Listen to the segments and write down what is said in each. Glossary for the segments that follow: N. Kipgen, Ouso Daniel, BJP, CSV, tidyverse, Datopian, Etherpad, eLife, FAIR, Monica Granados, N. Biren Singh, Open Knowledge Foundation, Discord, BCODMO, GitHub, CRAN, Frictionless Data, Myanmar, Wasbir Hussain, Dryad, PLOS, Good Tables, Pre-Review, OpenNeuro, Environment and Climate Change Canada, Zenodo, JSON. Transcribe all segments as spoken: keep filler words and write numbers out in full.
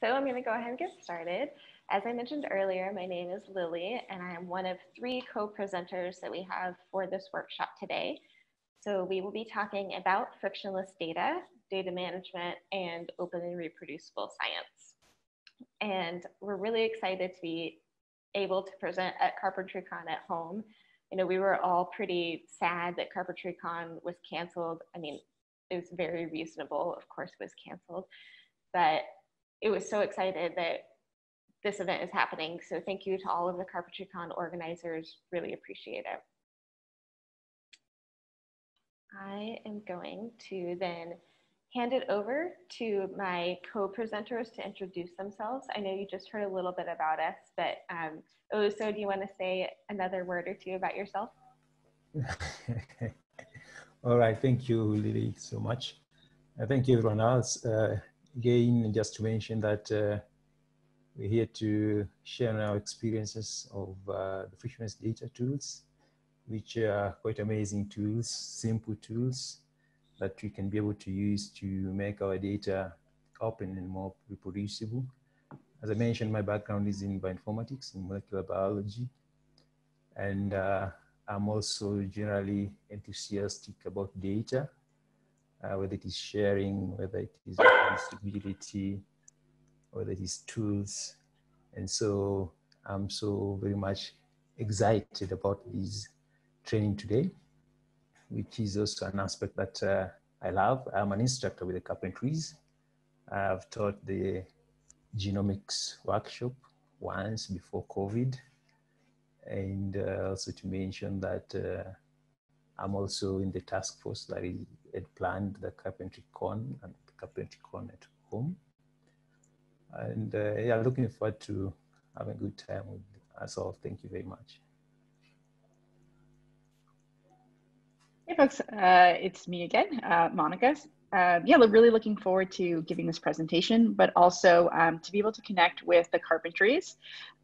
So I'm going to go ahead and get started. As I mentioned earlier, my name is Lily, and I am one of three co-presenters that we have for this workshop today. So we will be talking about frictionless data, data management, and open and reproducible science. And we're really excited to be able to present at CarpentryCon at home. You know, we were all pretty sad that CarpentryCon was canceled. I mean, it was very reasonable, of course it was canceled, but it was so excited that this event is happening. So thank you to all of the CarpentryCon organizers, really appreciate it. I am going to then hand it over to my co-presenters to introduce themselves. I know you just heard a little bit about us, but um, Owuso, do you want to say another word or two about yourself? All right, thank you, Lily, so much. Uh, thank you, everyone else. Uh, again, just to mention that uh, we're here to share our experiences of uh, the frictionless data tools, which are quite amazing tools, simple tools that we can be able to use to make our data open and more reproducible. As I mentioned, my background is in bioinformatics and molecular biology. And uh, I'm also generally enthusiastic about data, uh, whether it is sharing, whether it is distribution, whether it is tools. And so I'm so very much excited about this training today, which is also an aspect that uh, I love. I'm an instructor with the Carpentries. I've taught the genomics workshop once before COVID. And uh, also to mention that uh, I'm also in the task force that is, had planned the CarpentryCon and the CarpentryCon at home. And uh, yeah, looking forward to having a good time with us all. Thank you very much. Hey folks, uh, it's me again, uh, Monica. Uh, yeah, really looking forward to giving this presentation, but also um, to be able to connect with the Carpentries.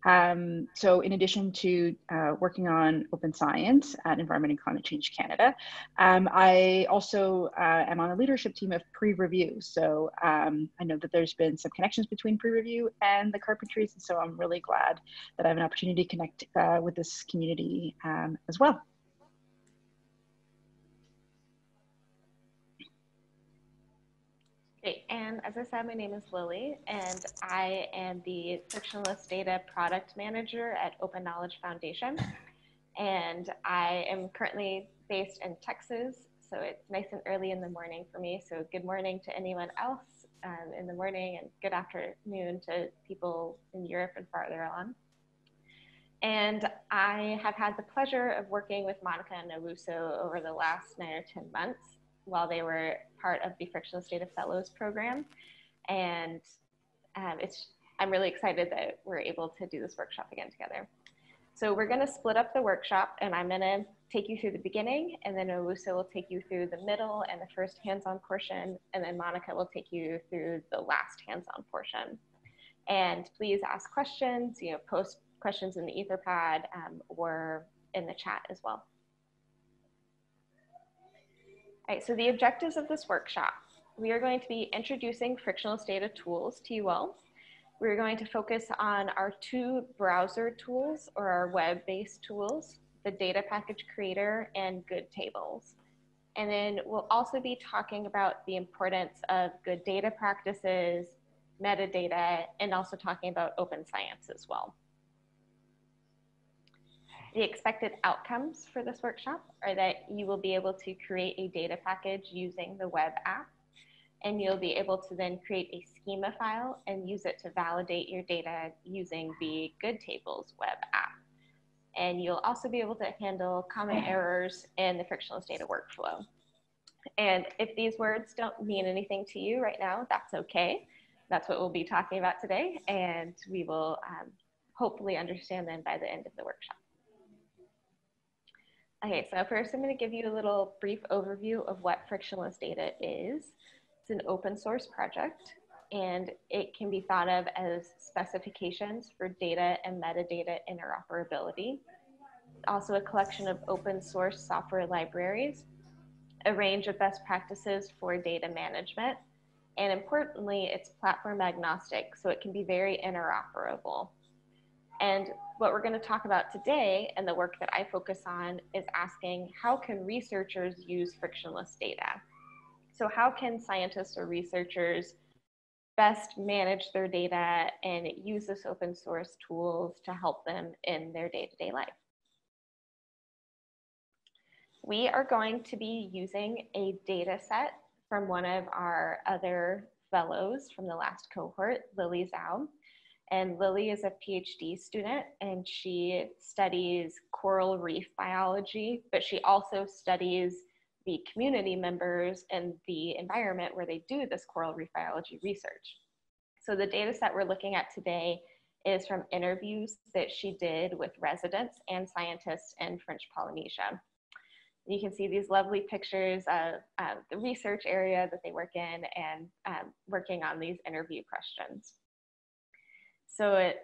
Um, so in addition to uh, working on open science at Environment and Climate Change Canada, um, I also uh, am on a leadership team of Pre-Review. So um, I know that there's been some connections between Pre-Review and the Carpentries, and so I'm really glad that I have an opportunity to connect uh, with this community um, as well. Great, and as I said, my name is Lily, and I am the Frictionless Data Product Manager at Open Knowledge Foundation. And I am currently based in Texas, so it's nice and early in the morning for me. So good morning to anyone else um, in the morning, and good afternoon to people in Europe and farther on. And I have had the pleasure of working with Monica and Owuso over the last nine or ten months, while they were part of the Frictionless Data Fellows program. And um, it's, I'm really excited that we're able to do this workshop again together. So we're gonna split up the workshop, and I'm gonna take you through the beginning, and then Owuso will take you through the middle and the first hands-on portion, and then Monica will take you through the last hands-on portion. And please ask questions, you know, post questions in the Etherpad um, or in the chat as well. Right, so the objectives of this workshop, we are going to be introducing frictionless data tools to you all. We're going to focus on our two browser tools, or our web-based tools, the Data Package Creator and Good Tables. And then we'll also be talking about the importance of good data practices, metadata, and also talking about open science as well. The expected outcomes for this workshop are that you will be able to create a data package using the web app, and you'll be able to then create a schema file and use it to validate your data using the Good Tables web app. And you'll also be able to handle common errors in the frictionless data workflow. And if these words don't mean anything to you right now, that's okay. That's what we'll be talking about today, and we will um, hopefully understand them by the end of the workshop. Okay, so first I'm going to give you a little brief overview of what frictionless data is. It's an open source project, and it can be thought of as specifications for data and metadata interoperability. Also a collection of open source software libraries, a range of best practices for data management, And importantly, it's platform agnostic, so it can be very interoperable. And what we're going to talk about today, and the work that I focus on, is asking how can researchers use frictionless data? So how can scientists or researchers best manage their data and use this open source tools to help them in their day-to-day life? We are going to be using a data set from one of our other fellows from the last cohort, Lily Zhao. And Lily is a PhD student, and she studies coral reef biology, but she also studies the community members and the environment where they do this coral reef biology research. So the data set we're looking at today is from interviews that she did with residents and scientists in French Polynesia. You can see these lovely pictures of uh, the research area that they work in and um, working on these interview questions. So it,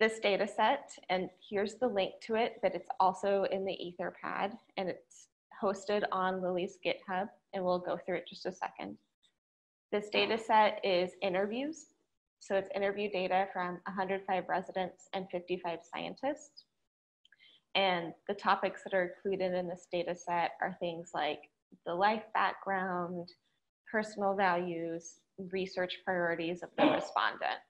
this data set, and here's the link to it, but it's also in the Etherpad, and it's hosted on Lily's GitHub, and we'll go through it just a second. This data set is interviews. So it's interview data from one hundred five residents and fifty-five scientists. And the topics that are included in this data set are things like the life background, personal values, research priorities of the respondent.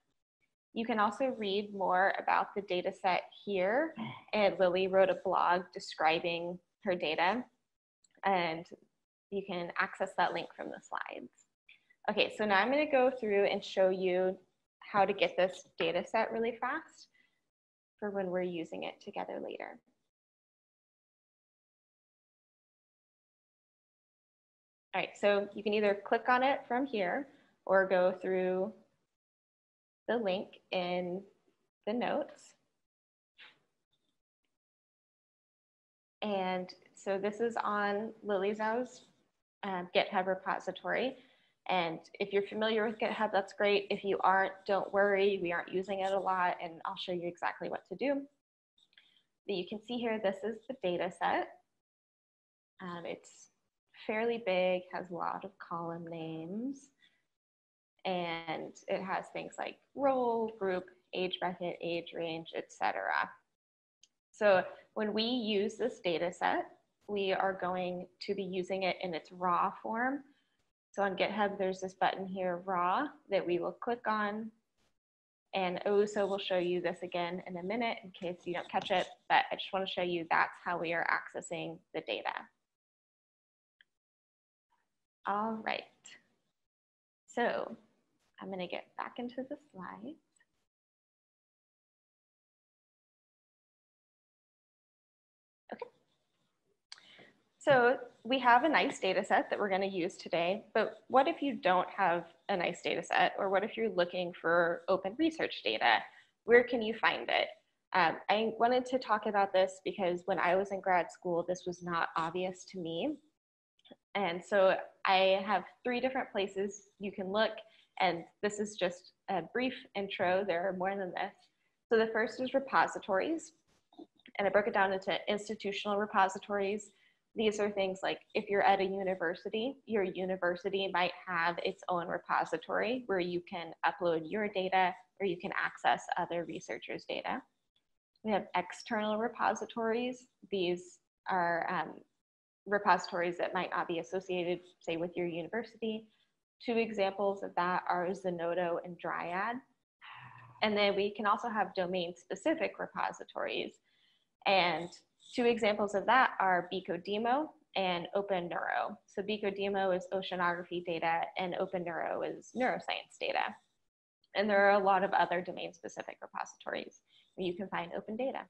You can also read more about the data set here. And Lily wrote a blog describing her data, and you can access that link from the slides. Okay, so now I'm going to go through and show you how to get this data set really fast for when we're using it together later. All right, so you can either click on it from here or go through the link in the notes. And so this is on Lily Zhao's uh, GitHub repository. And if you're familiar with GitHub, that's great. If you aren't, don't worry. We aren't using it a lot, and I'll show you exactly what to do. But you can see here, this is the data set. Um, it's fairly big, has a lot of column names. And it has things like role, group, age bracket, age range, et cetera. So when we use this data set, we are going to be using it in its raw form. So on GitHub, there's this button here, raw, that we will click on. And Ouso will show you this again in a minute in case you don't catch it, but I just want to show you that's how we are accessing the data. All right. So I'm going to get back into the slides. Okay. So we have a nice data set that we're going to use today, but what if you don't have a nice data set, or what if you're looking for open research data? Where can you find it? Um, I wanted to talk about this because when I was in grad school, this was not obvious to me. And so I have three different places you can look, and this is just a brief intro. There are more than this. So the first is repositories, and I broke it down into institutional repositories. These are things like if you're at a university, your university might have its own repository where you can upload your data or you can access other researchers' data. We have external repositories. These are um, repositories that might not be associated, say, with your university. Two examples of that are Zenodo and Dryad. And then we can also have domain-specific repositories. And two examples of that are B C O D M O and OpenNeuro. So B C O D M O is oceanography data, and OpenNeuro is neuroscience data. And there are a lot of other domain-specific repositories where you can find open data.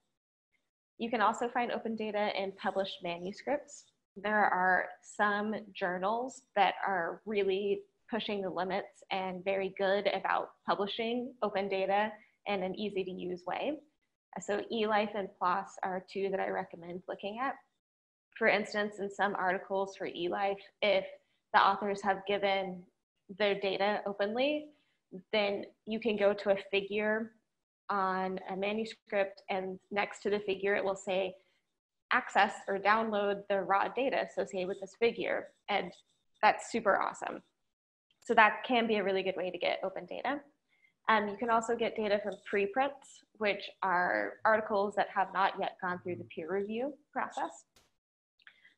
You can also find open data in published manuscripts. There are some journals that are really pushing the limits and very good about publishing open data in an easy-to-use way. So eLife and PLOS are two that I recommend looking at. For instance, in some articles for eLife, if the authors have given their data openly, then you can go to a figure on a manuscript, and next to the figure, it will say access or download the raw data associated with this figure. And that's super awesome. So that can be a really good way to get open data. Um, you can also get data from preprints, which are articles that have not yet gone through the peer review process.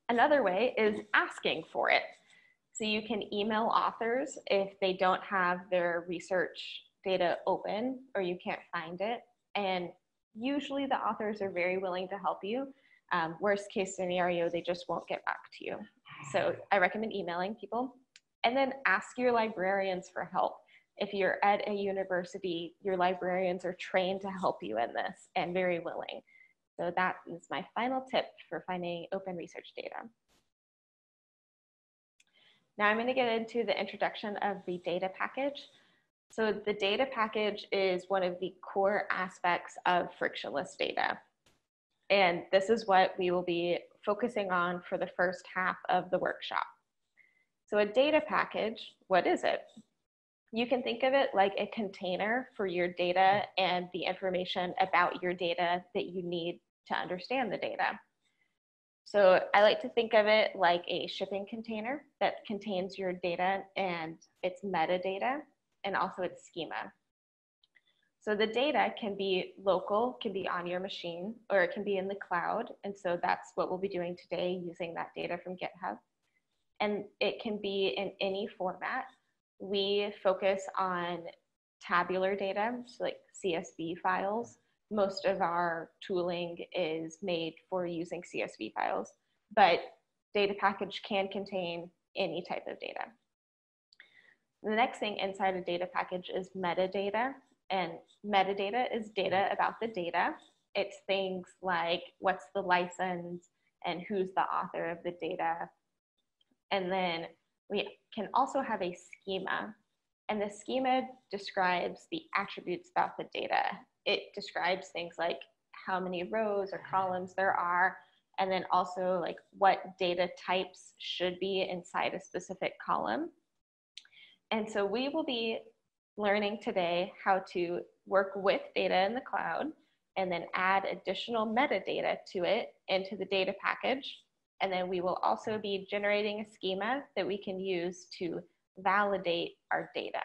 Another way is asking for it. So you can email authors if they don't have their research data open or you can't find it. And usually the authors are very willing to help you. Um, worst case scenario, they just won't get back to you. So I recommend emailing people. And then ask your librarians for help. If you're at a university, your librarians are trained to help you in this and very willing. So that is my final tip for finding open research data. Now I'm going to get into the introduction of the data package. So the data package is one of the core aspects of frictionless data. And this is what we will be focusing on for the first half of the workshop. So a data package, what is it? You can think of it like a container for your data and the information about your data that you need to understand the data. So I like to think of it like a shipping container that contains your data and its metadata and also its schema. So the data can be local, can be on your machine, or it can be in the cloud. And so that's what we'll be doing today, using that data from GitHub. And it can be in any format. We focus on tabular data, so like C S V files. Most of our tooling is made for using C S V files, but data package can contain any type of data. The next thing inside a data package is metadata, and metadata is data about the data. It's things like what's the license and who's the author of the data. And then we can also have a schema, and the schema describes the attributes about the data. It describes things like how many rows or columns there are, and then also like what data types should be inside a specific column. And so we will be learning today how to work with data in the cloud and then add additional metadata to it into the data package. And then we will also be generating a schema that we can use to validate our data.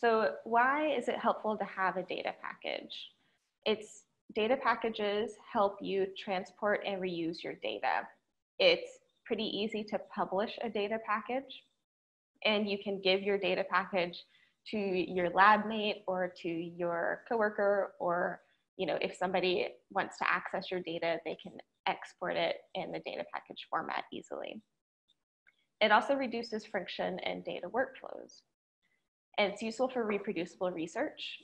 So why is it helpful to have a data package? It's data packages help you transport and reuse your data. It's pretty easy to publish a data package, and you can give your data package to your lab mate or to your coworker, or you know, if somebody wants to access your data, they can export it in the data package format easily. It also reduces friction in data workflows. And it's useful for reproducible research.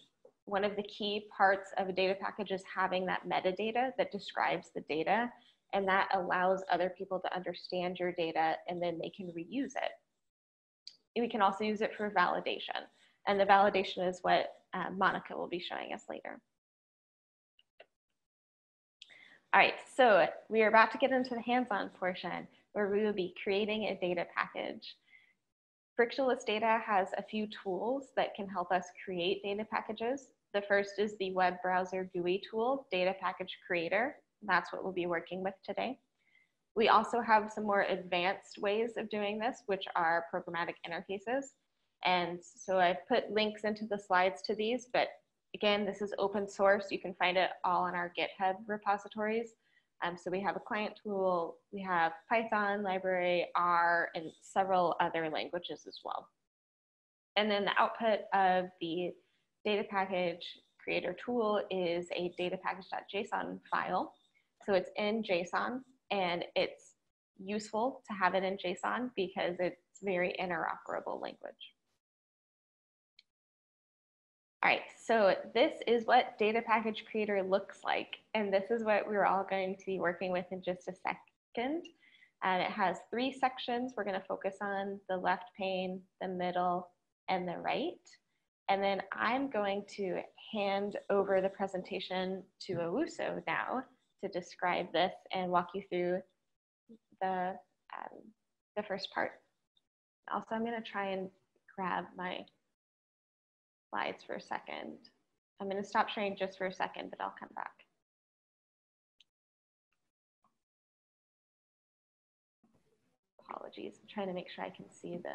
One of the key parts of a data package is having that metadata that describes the data, and that allows other people to understand your data and then they can reuse it. And we can also use it for validation, and the validation is what uh, Monica will be showing us later. All right, so we are about to get into the hands-on portion where we will be creating a data package. Frictionless Data has a few tools that can help us create data packages. The first is the web browser G U I tool, Data Package Creator. That's what we'll be working with today. We also have some more advanced ways of doing this, which are programmatic interfaces. And so I've put links into the slides to these, but again, this is open source. You can find it all in our GitHub repositories. Um, so we have a client tool, we have Python library, R, and several other languages as well. And then the output of the data package creator tool is a data package.json file. So it's in JSON, and it's useful to have it in JSON because it's very interoperable language. All right, so this is what Data Package Creator looks like, and this is what we're all going to be working with in just a second. And it has three sections. We're going to focus on the left pane, the middle, and the right. And then I'm going to hand over the presentation to Owusu now to describe this and walk you through the, um, the first part. Also, I'm going to try and grab my slides for a second. I'm going to stop sharing just for a second, but I'll come back. Apologies, I'm trying to make sure I can see the,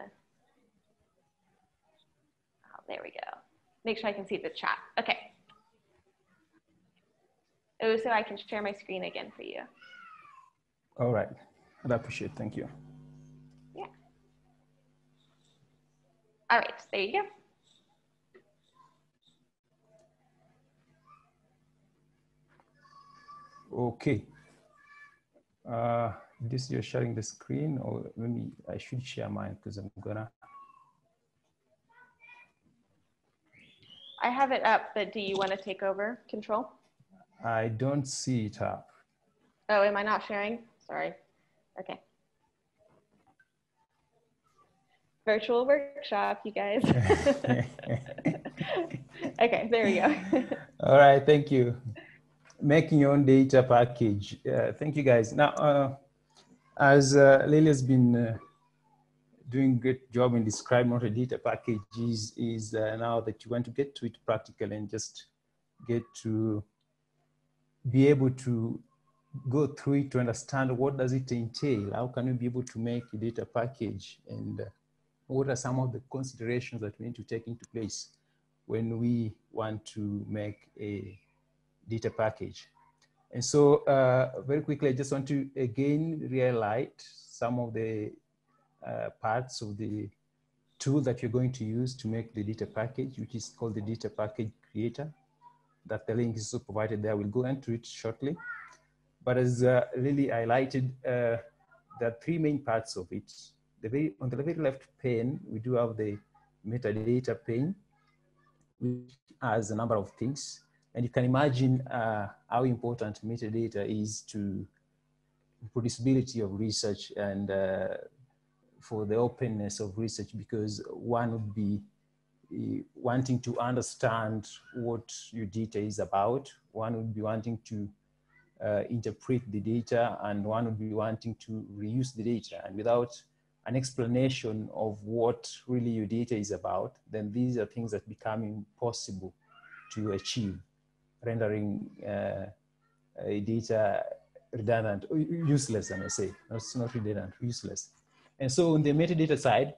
oh, there we go. Make sure I can see the chat, okay. Oh, so I can share my screen again for you. All right, I'd appreciate it, thank you. Yeah. All right, there you go. Okay. Uh, this you're sharing the screen, or let me, I should share mine because I'm gonna. I have it up, but do you want to take over control? I don't see it up. Oh, am I not sharing? Sorry. Okay. Virtual workshop, you guys. Okay, there we go. All right, thank you. Making your own data package. Uh, thank you guys. Now, uh, as uh, Lily has been uh, doing a great job in describing what a data package is, is uh, now that you want to get to it practically and just get to be able to go through it to understand what does it entail? How can you be able to make a data package? And uh, what are some of the considerations that we need to take into place when we want to make a data package. And so uh, very quickly, I just want to again highlight some of the uh, parts of the tool that you're going to use to make the data package, which is called the Data Package Creator, that the link is provided there. We'll go into it shortly. But as uh, Lily highlighted, uh, there are three main parts of it. The very, on the very left pane, we do have the metadata pane, which has a number of things. And you can imagine uh, how important metadata is to reproducibility of research and uh, for the openness of research, because one would be uh, wanting to understand what your data is about. One would be wanting to uh, interpret the data, and one would be wanting to reuse the data. And without an explanation of what really your data is about, then these are things that become impossible to achieve. Rendering uh, data redundant, useless, I may say. It's not redundant, useless. And so on the metadata side,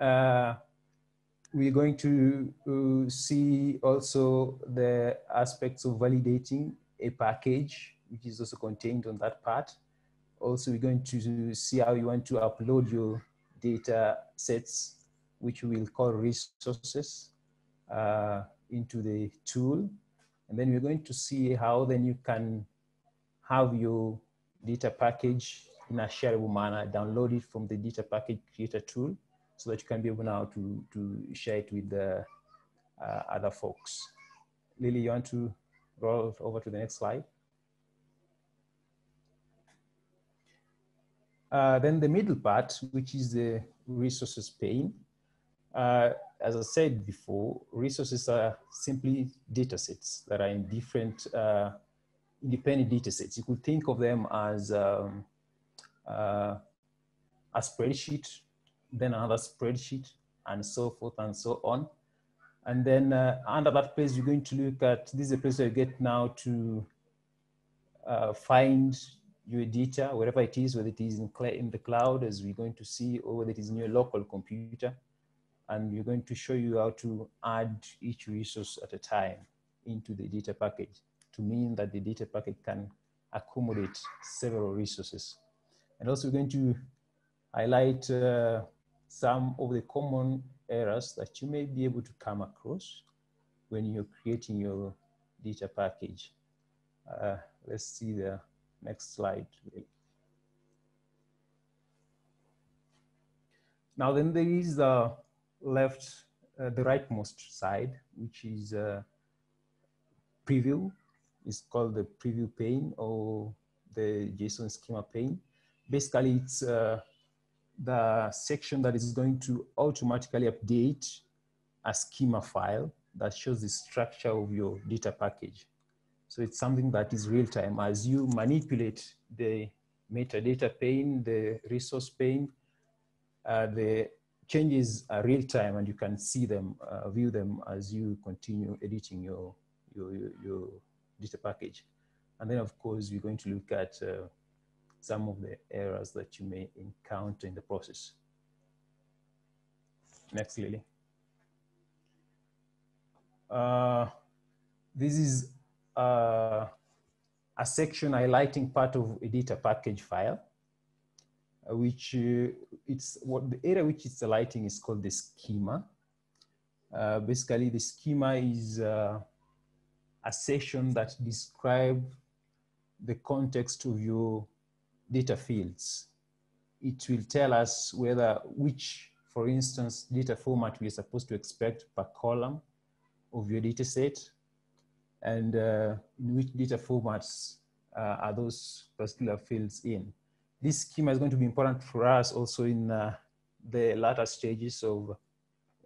uh, we're going to uh, see also the aspects of validating a package, which is also contained on that part. Also, we're going to see how you want to upload your data sets, which we'll call resources, uh, into the tool. And then we're going to see how then you can have your data package in a shareable manner, download it from the Data Package Creator tool so that you can be able now to, to share it with the uh, other folks. Lily, you want to roll over to the next slide? Uh, then the middle part, which is the resources pane. Uh, As I said before, resources are simply data sets that are in different uh, independent data sets. You could think of them as um, uh, a spreadsheet, then another spreadsheet, and so forth and so on. And then uh, under that place, you're going to look at, this is a place where you get now to uh, find your data, wherever it is, whether it is in, in the cloud, as we're going to see, or whether it is in your local computer. And we're going to show you how to add each resource at a time into the data package to mean that the data package can accommodate several resources. And also we're going to highlight uh, some of the common errors that you may be able to come across when you're creating your data package. Uh, let's see the next slide. Now then there is the uh, left, uh, the rightmost side, which is uh, preview. It's called the preview pane or the JSON schema pane. Basically, it's uh, the section that is going to automatically update a schema file that shows the structure of your data package. So it's something that is real time. As you manipulate the metadata pane, the resource pane, uh, the changes are real time, and you can see them, uh, view them as you continue editing your, your, your, your data package. And then of course, we're going to look at uh, some of the errors that you may encounter in the process. Next, Lily. Uh, this is uh, a section highlighting part of a data package file, which uh, it's what the area which it's highlighting is called the schema. Uh, basically, the schema is uh, a section that describes the context of your data fields. It will tell us whether which, for instance, data format we are supposed to expect per column of your data set, and uh, in which data formats uh, are those particular fields in. This schema is going to be important for us also in uh, the latter stages of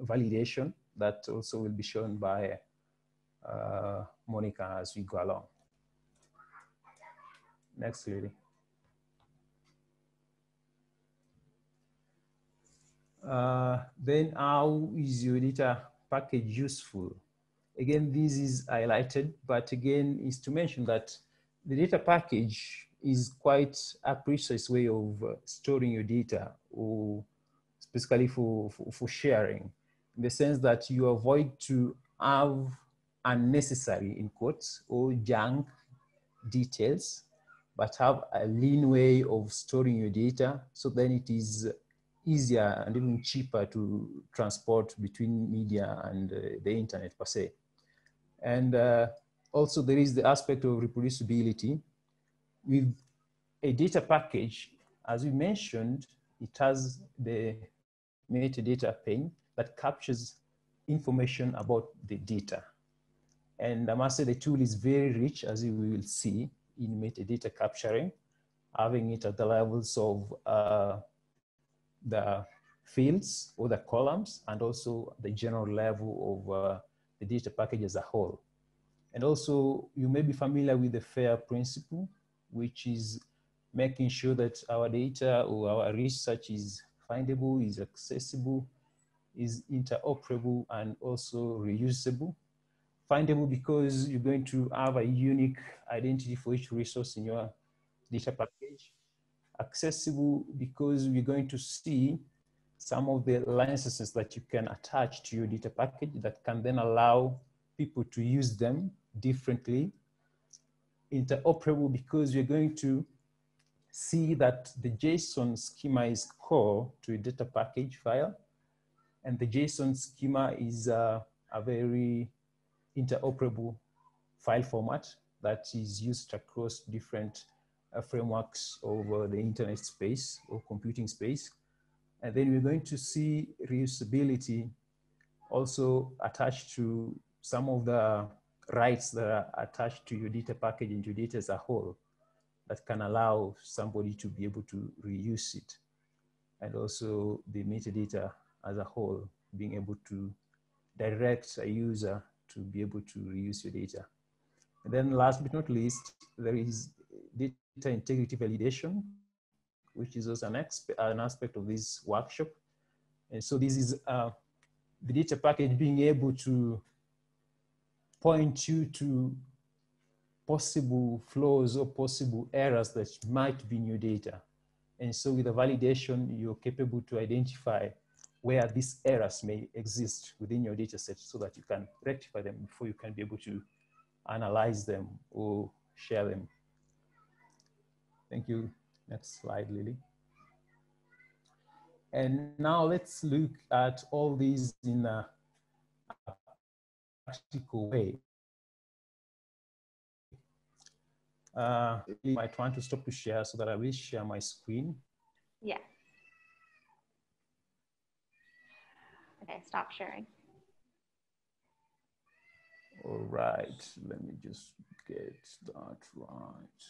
validation that also will be shown by uh, Monica as we go along. Next, Lily. Uh, then how is your data package useful? Again, this is highlighted, but again, is to mention that the data package is quite a precise way of uh, storing your data, or specifically for, for, for sharing, in the sense that you avoid to have unnecessary, in quotes, or junk details, but have a lean way of storing your data, so then it is easier and even cheaper to transport between media and uh, the internet per se. And uh, also there is the aspect of reproducibility. With a data package, as we mentioned, it has the metadata pane that captures information about the data. And I must say the tool is very rich, as you will see, in metadata capturing, having it at the levels of uh, the fields or the columns, and also the general level of uh, the data package as a whole. And also you may be familiar with the FAIR principle, which is making sure that our data or our research is findable, is accessible, is interoperable, and also reusable. Findable because you're going to have a unique identity for each resource in your data package. Accessible because we're going to see some of the licenses that you can attach to your data package that can then allow people to use them differently. Interoperable because you're going to see that the JSON schema is core to a data package file, and the JSON schema is a, a very interoperable file format that is used across different uh, frameworks over the internet space or computing space. And then we're going to see reusability also attached to some of the rights that are attached to your data package and your data as a whole that can allow somebody to be able to reuse it. And also the metadata as a whole, being able to direct a user to be able to reuse your data. And then last but not least, there is data integrity validation, which is also an, an aspect of this workshop. And so this is uh, the data package being able to point you to possible flaws or possible errors that might be in your data. And so with the validation, you're capable to identify where these errors may exist within your data set so that you can rectify them before you can be able to analyze them or share them. Thank you. Next slide, Lily. And now let's look at all these in a practical way. Uh, you might want to stop to share so that I will share my screen. Yeah. Okay, stop sharing. All right, let me just get that right.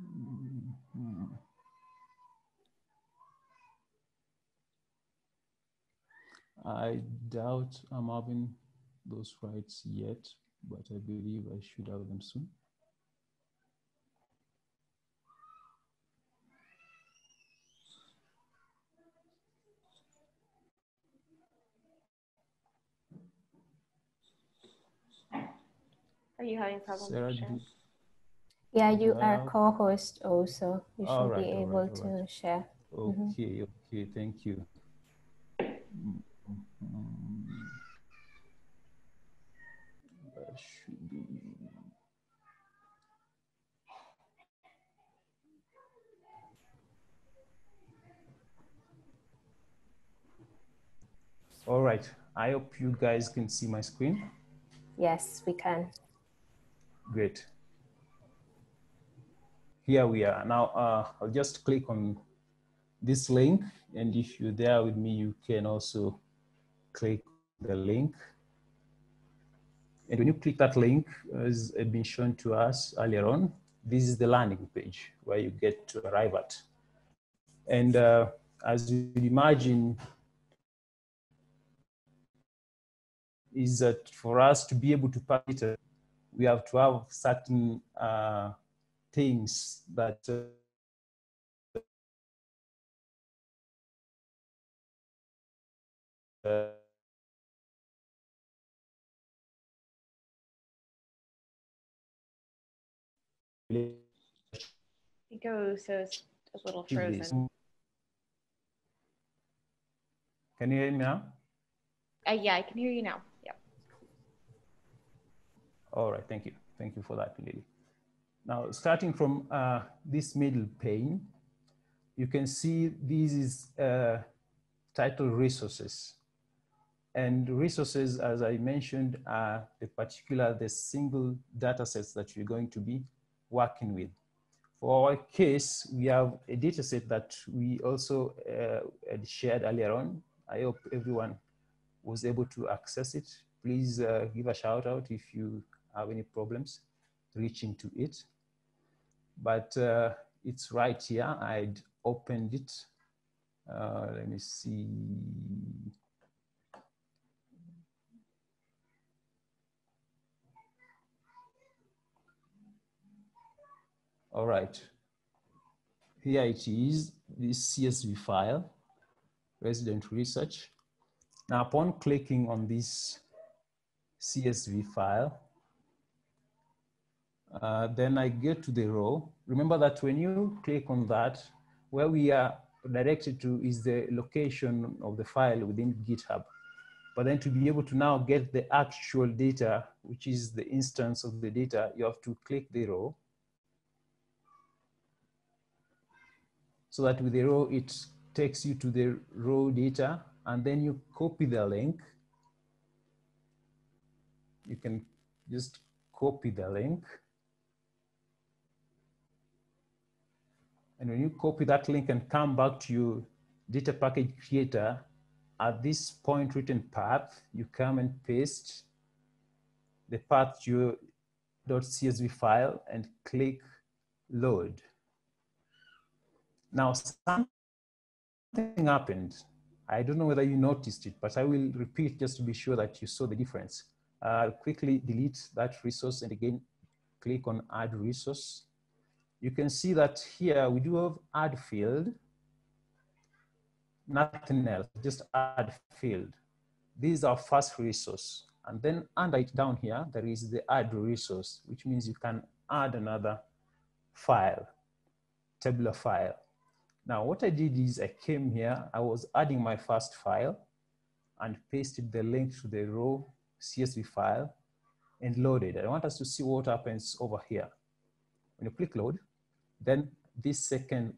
Mm-hmm. I doubt I'm having those rights yet, but I believe I should have them soon. Are you having problems? Sarah, do, Yeah, you are co-host also. You should right, be able right, right. to share. Okay, mm-hmm. okay, thank you. That should be... All right, I hope you guys can see my screen. Yes, we can. Great. Here we are. Now, uh, I'll just click on this link, and if you're there with me, you can also click the link. And when you click that link, as had been shown to us earlier on, this is the landing page where you get to arrive at. And uh, as you imagine, is that for us to be able to pack it, we have to have certain uh, things that uh, it goes, so it's a little frozen. Can you hear me now? Uh, yeah, I can hear you now. Yeah. All right. Thank you. Thank you for that, Lily. Now, starting from uh, this middle pane, you can see this is uh, titled resources. And resources, as I mentioned, are the particular, the single data sets that you're going to be working with. For our case, we have a data set that we also uh, had shared earlier on. I hope everyone was able to access it. Please uh, give a shout out if you have any problems reaching to it. But uh, it's right here. I'd opened it. Uh, let me see. All right. Here it is, this C S V file, resident research. Now, upon clicking on this C S V file, uh, then I get to the row. Remember that when you click on that, where we are directed to is the location of the file within GitHub. But then to be able to now get the actual data, which is the instance of the data, you have to click the row. So that with the row, it takes you to the raw data, and then you copy the link. You can just copy the link. And when you copy that link and come back to your data package creator, at this point written path, you come and paste the path to your .csv file and click load. Now something happened. I don't know whether you noticed it, but I will repeat just to be sure that you saw the difference. I'll quickly delete that resource and again, click on add resource. You can see that here we do have add field, nothing else, just add field. This is our first resource. And then under it down here, there is the add resource, which means you can add another file, tabular file. Now, what I did is I came here, I was adding my first file and pasted the link to the raw C S V file and loaded. I want us to see what happens over here. When you click load, then this second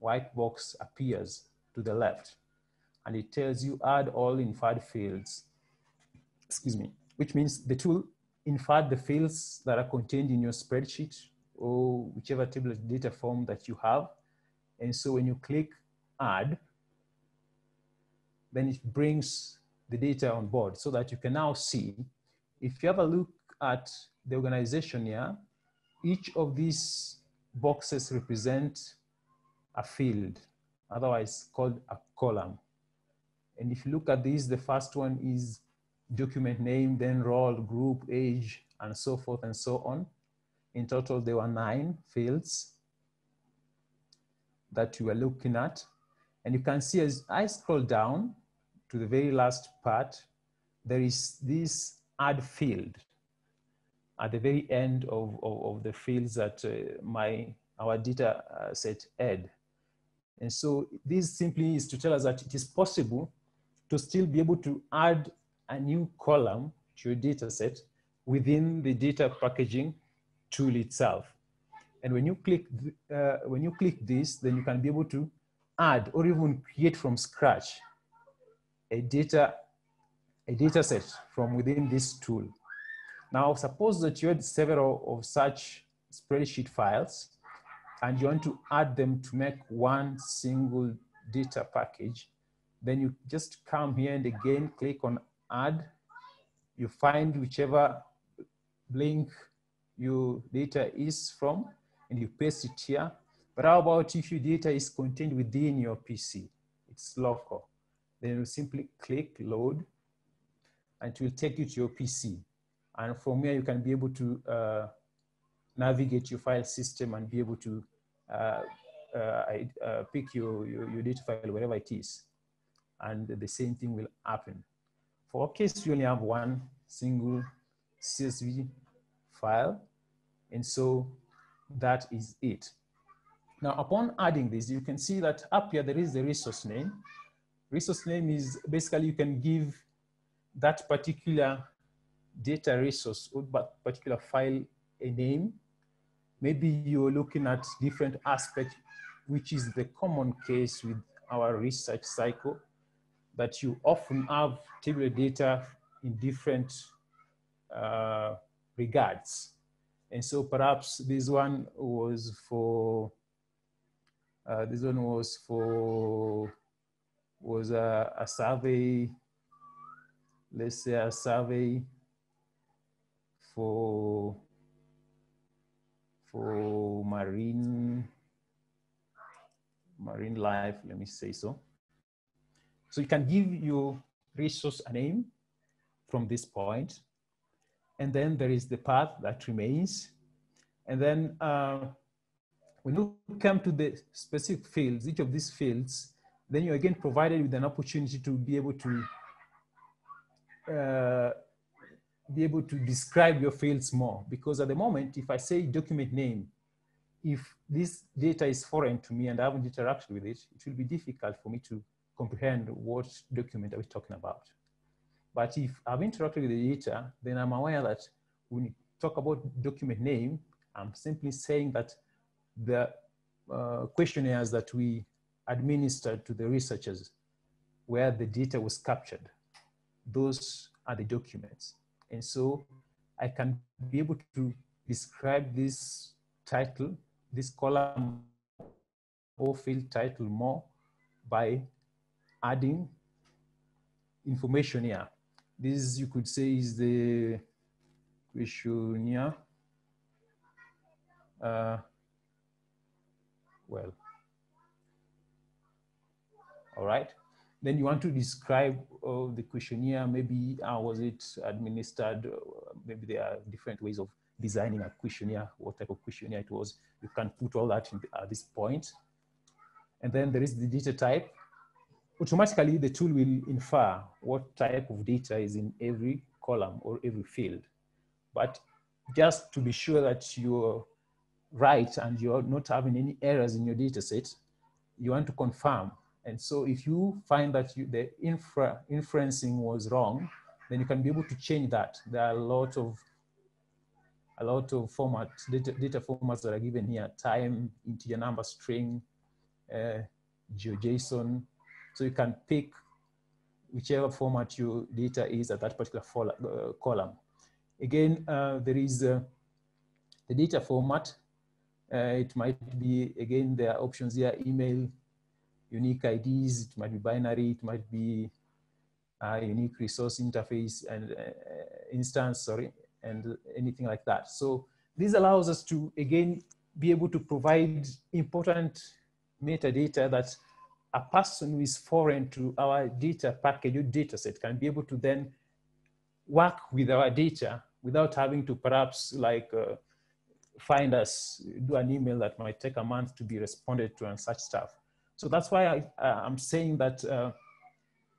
white box appears to the left and it tells you add all inferred fields, excuse me, which means the tool inferred the fields that are contained in your spreadsheet or whichever table data form that you have. And so when you click add, then it brings the data on board so that you can now see, if you have a look at the organization here, each of these boxes represent a field, otherwise called a column. And if you look at these, the first one is document name, then role, group, age, and so forth and so on. In total, there were nine fields that you are looking at. And you can see as I scroll down to the very last part, there is this add field. at the very end of, of, of the fields that uh, my our data uh, set had. And so this simply is to tell us that it is possible to still be able to add a new column to your data set within the data packaging tool itself. And when you click, uh, when you click this, then you can be able to add or even create from scratch a data, a data set from within this tool. Now, suppose that you had several of such spreadsheet files and you want to add them to make one single data package, then you just come here and again click on add. You find whichever link your data is from and you paste it here. But how about if your data is contained within your P C? It's local. Then you simply click load and it will take you to your P C. And from here you can be able to uh, navigate your file system and be able to uh, uh, uh, pick your, your, your data file wherever it is. And the same thing will happen. For our case, we only have one single C S V file. And so that is it. Now, upon adding this, you can see that up here, there is the resource name. Resource name is basically you can give that particular data resource or that particular file a name. Maybe you're looking at different aspects, which is the common case with our research cycle, that you often have table data in different uh, regards. And so perhaps this one was for, uh, this one was for, was a, a survey, let's say a survey for, for marine, marine life, let me say so. So you can give your resource a name from this point. And then there is the path that remains. And then uh, when you come to the specific fields, each of these fields, then you're again provided with an opportunity to be able to uh, be able to describe your fields more. Because at the moment, if I say document name, if this data is foreign to me and I haven't interacted with it, it will be difficult for me to comprehend what document are we talking about. But if I've interacted with the data, then I'm aware that when you talk about document name, I'm simply saying that the uh, questionnaires that we administered to the researchers where the data was captured, those are the documents. And so I can be able to describe this title, this column or field title more by adding information here. This you could say is the questionnaire. Uh, well, all right. Then you want to describe uh, the questionnaire, maybe how was it administered? Maybe there are different ways of designing a questionnaire, what type of questionnaire it was. You can put all that in the, at this point. And then there is the data type. Automatically, the tool will infer what type of data is in every column or every field. But just to be sure that you're right and you're not having any errors in your data set, you want to confirm. And so if you find that you, the infra, inferencing was wrong, then you can be able to change that. There are a lot of, a lot of formats, data, data formats that are given here, time, integer number, string, uh, GeoJSON. So you can pick whichever format your data is at that particular uh, column. Again, uh, there is uh, the data format. Uh, it might be, again, there are options here, email, unique I Ds, it might be binary, it might be uh, unique resource interface and uh, instance, sorry, and anything like that. So this allows us to, again, be able to provide important metadata that a person who is foreign to our data package or data set can be able to then work with our data without having to perhaps like uh, find us, do an email that might take a month to be responded to and such stuff. So that's why I, uh, I'm saying that uh,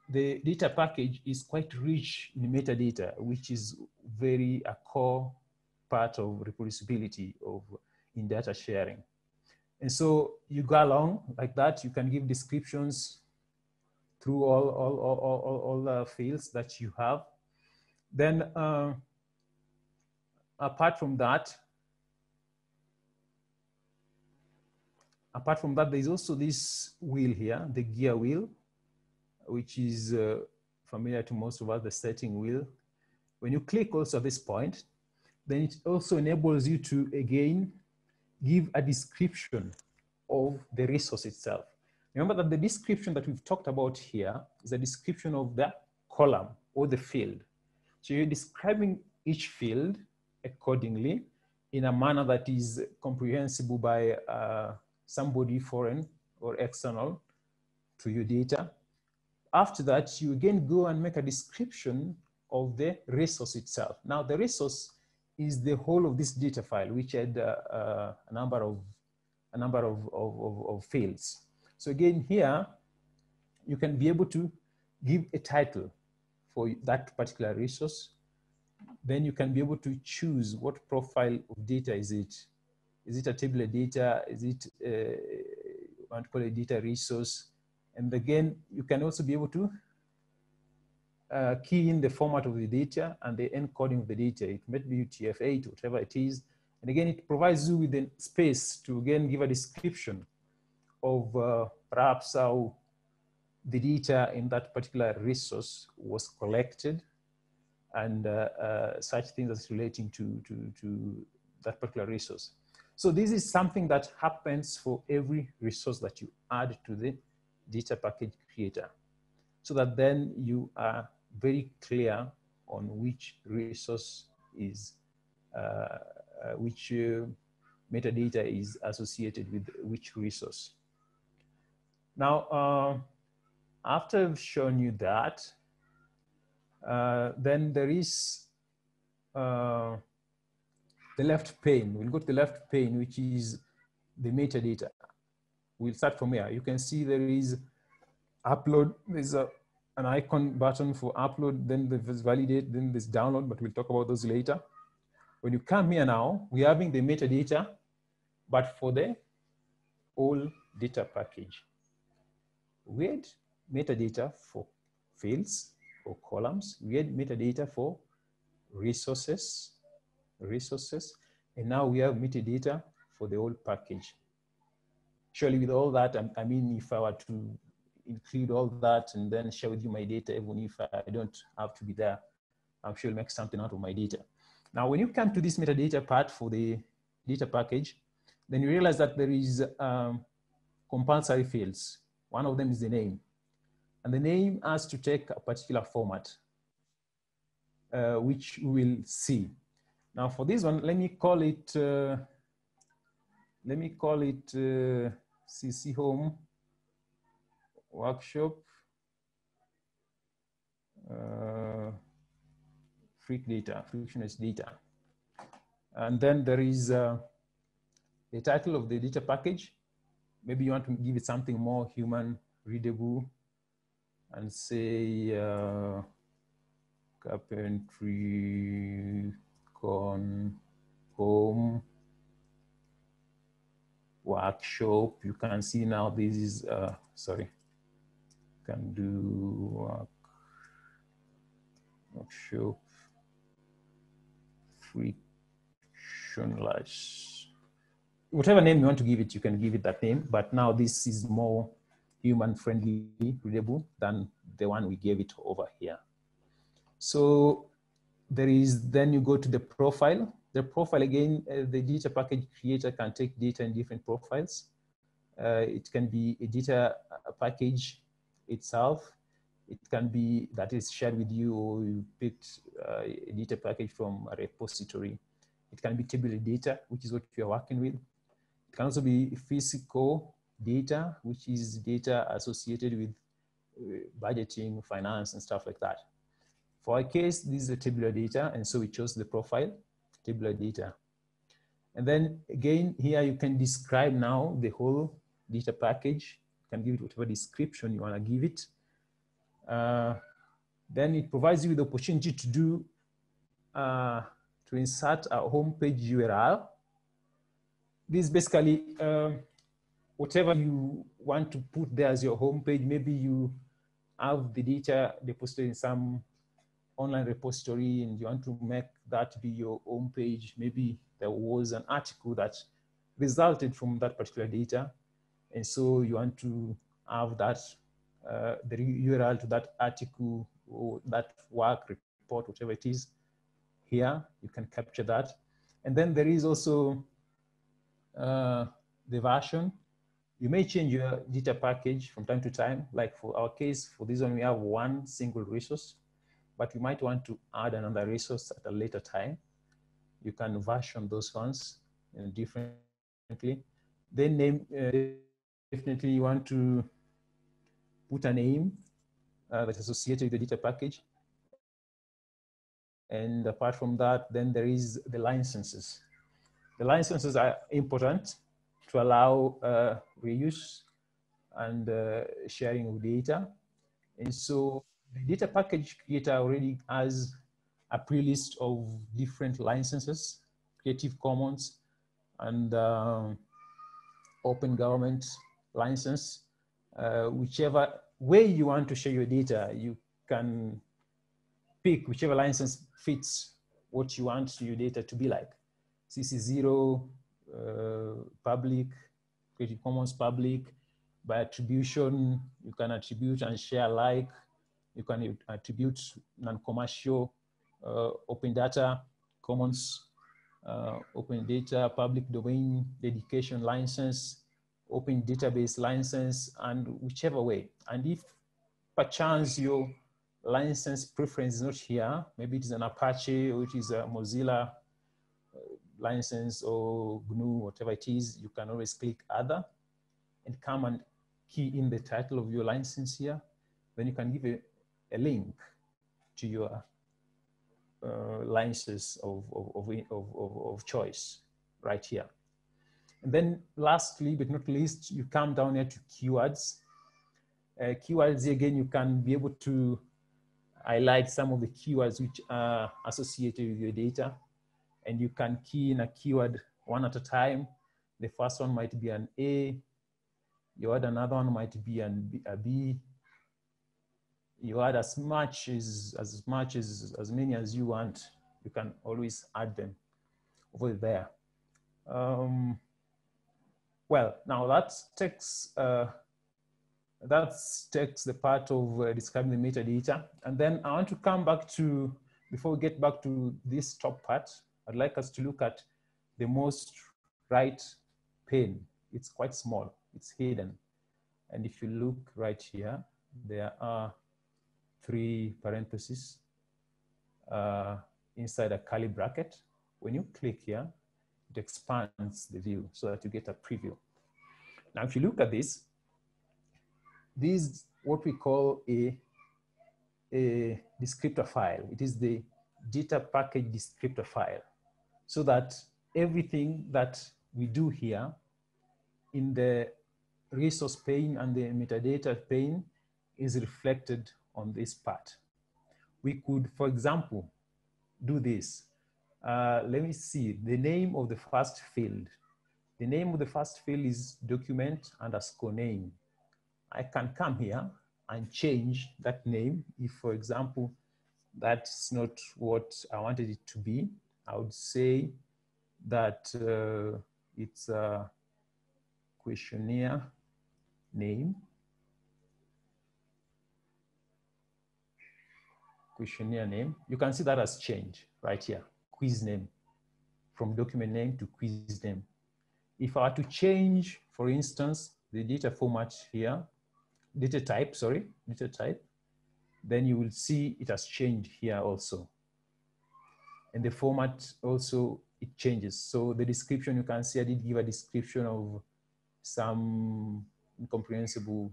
the data package is quite rich in metadata, which is very a core part of reproducibility of in data sharing. And so you go along like that, you can give descriptions through all, all, all, all, all the fields that you have. Then uh, apart from that, apart from that, there's also this wheel here, the gear wheel, which is uh, familiar to most of us, the setting wheel. When you click also at this point, then it also enables you to, again, give a description of the resource itself. Remember that the description that we've talked about here is a description of the column or the field. So you're describing each field accordingly in a manner that is comprehensible by uh, somebody foreign or external to your data. After that, you again go and make a description of the resource itself. Now the resource is the whole of this data file, which had uh, uh, a number of a number of, of, of, of fields. So again, here you can be able to give a title for that particular resource. Then you can be able to choose what profile of data is it. Is it a tabular data? Is it uh, I call it data resource? And again, you can also be able to Uh, key in the format of the data and the encoding of the data. It might be U T F eight, whatever it is. And again, it provides you with the space to again give a description of uh, perhaps how the data in that particular resource was collected and uh, uh, such things as relating to, to, to that particular resource. So this is something that happens for every resource that you add to the data package creator, so that then you are very clear on which resource is, uh, uh, which uh, metadata is associated with which resource. Now, uh, after I've shown you that, uh, then there is uh, the left pane. We'll go to the left pane, which is the metadata. We'll start from here. You can see there is upload, there's a, an icon button for upload, then there's validate, then there's download, but we'll talk about those later. When you come here now, we're having the metadata, but for the whole data package. We had metadata for fields or columns. We had metadata for resources, resources, and now we have metadata for the whole package. Surely with all that, I, I mean, if I were to include all that and then share with you my data, even if I don't have to be there, I'm sure I'll make something out of my data. Now, when you come to this metadata part for the data package, then you realize that there is um, compulsory fields. One of them is the name. And the name has to take a particular format, uh, which we will see. Now for this one, let me call it, uh, let me call it uh, C C Home Workshop uh, Fric data, frictionless data. And then there is uh, the title of the data package. Maybe you want to give it something more human readable and say uh, CarpentryCon Home Workshop. You can see now this is, uh, sorry. Can do uh, workshop frictionless. Whatever name you want to give it, you can give it that name. But now this is more human friendly, readable than the one we gave it over here. So there is, then you go to the profile. The profile again, uh, the data package creator can take data in different profiles. Uh, it can be a data package itself. It can be that is shared with you, or you picked uh, a data package from a repository. It can be tabular data, which is what you're working with. It can also be physical data, which is data associated with uh, budgeting, finance, and stuff like that. For our case, this is a tabular data, and so we chose the profile, tabular data. And then again, here you can describe now the whole data package. Can give it whatever description you want to give it. Uh, then it provides you with the opportunity to do, uh, to insert a home page U R L. This is basically uh, whatever you want to put there as your home page. Maybe you have the data deposited in some online repository and you want to make that be your home page. Maybe there was an article that resulted from that particular data, and so you want to have that uh, the U R L to that article or that work report, whatever it is. Here you can capture that, and then there is also uh, the version. You may change your data package from time to time. Like for our case, for this one, we have one single resource, but you might want to add another resource at a later time. You can version those ones in different. Then name, uh, definitely you want to put a name uh, that's associated with the data package. And apart from that, then there is the licenses. The licenses are important to allow uh, reuse and uh, sharing of data. And so the Data Package Creator already has a pre-list of different licenses, Creative Commons, and uh, open government license. Uh, whichever way you want to share your data, you can pick whichever license fits what you want your data to be like. C C zero, uh, public, Creative Commons public. By attribution, you can attribute and share alike. You can attribute non-commercial, uh, open data, commons, Uh, open data, public domain, dedication license, open database license, and whichever way. And if perchance your license preference is not here, maybe it is an Apache or it is a Mozilla license or G N U, whatever it is, you can always click other and come and key in the title of your license here. Then you can give a, a link to your Uh, licenses of, of, of, of, of choice right here. And then lastly, but not least, you come down here to keywords. Uh, keywords, again, you can be able to highlight some of the keywords which are associated with your data. And you can key in a keyword one at a time. The first one might be an A. You add another one might be an B, a B. You add as much as as much as as many as you want. You can always add them over there. Um, well, now that takes uh, that takes the part of uh, describing the metadata, and then I want to come back to before we get back to this top part. I'd like us to look at the most right pane. It's quite small. It's hidden, and if you look right here, there are three parentheses uh, inside a curly bracket. When you click here, it expands the view so that you get a preview. Now, if you look at this, this is what we call a, a descriptor file. It is the data package descriptor file, so that everything that we do here in the resource pane and the metadata pane is reflected on this part. We could, for example, do this. Uh, let me see, the name of the first field. The name of the first field is document underscore name. I can come here and change that name. If, for example, that's not what I wanted it to be, I would say that uh, it's a questionnaire name. Questionnaire name. You can see that has changed right here. Quiz name, from document name to quiz name. If I were to change, for instance, the data format here, data type, sorry, data type, then you will see it has changed here also. And the format also, it changes. So the description, you can see I did give a description of some incomprehensible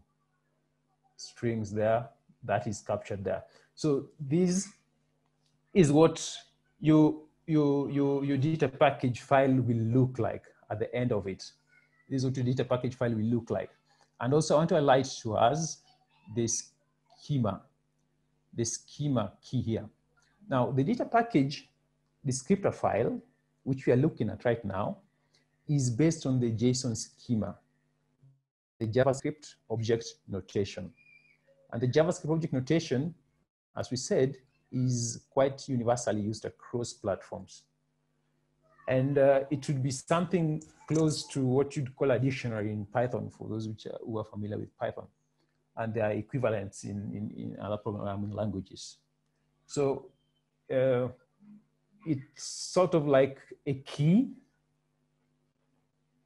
strings there that is captured there. So this is what your, your, your, your data package file will look like at the end of it. This is what your data package file will look like. And also I want to highlight to us this schema, the schema key here. Now the data package descriptor file, which we are looking at right now, is based on the JSON schema, the JavaScript object notation. And the JavaScript object notation, as we said, is quite universally used across platforms. And uh, it would be something close to what you'd call a dictionary in Python, for those which are, who are familiar with Python. And there are equivalents in, in, in other programming languages. So uh, it's sort of like a key.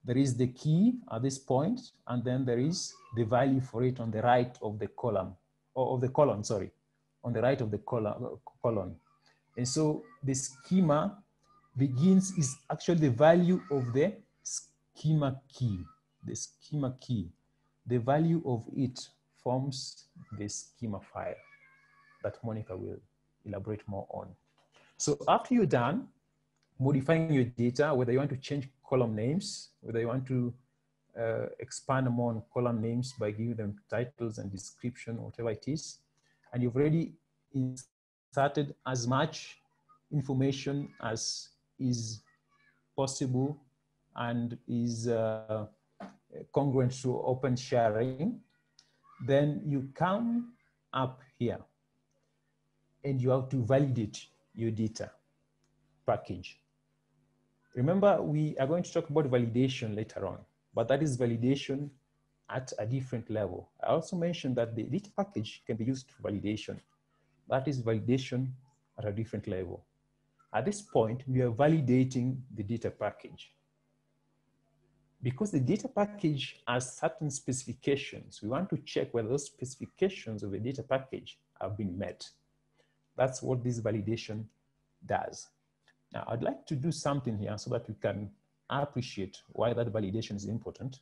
There is the key at this point, and then there is the value for it on the right of the column, or of the colon, sorry, on the right of the colon. colon. And so the schema begins is actually the value of the schema key, the schema key. The value of it forms the schema file that Monica will elaborate more on. So after you're done modifying your data, whether you want to change column names, whether you want to uh, expand more on column names by giving them titles and description, whatever it is, and you've already inserted as much information as is possible and is uh, congruent to open sharing, then you come up here and you have to validate your data package. Remember, we are going to talk about validation later on, but that is validation at a different level. I also mentioned that the data package can be used for validation. That is validation at a different level. At this point, we are validating the data package. Because the data package has certain specifications, we want to check whether those specifications of the data package have been met. That's what this validation does. Now, I'd like to do something here so that we can appreciate why that validation is important.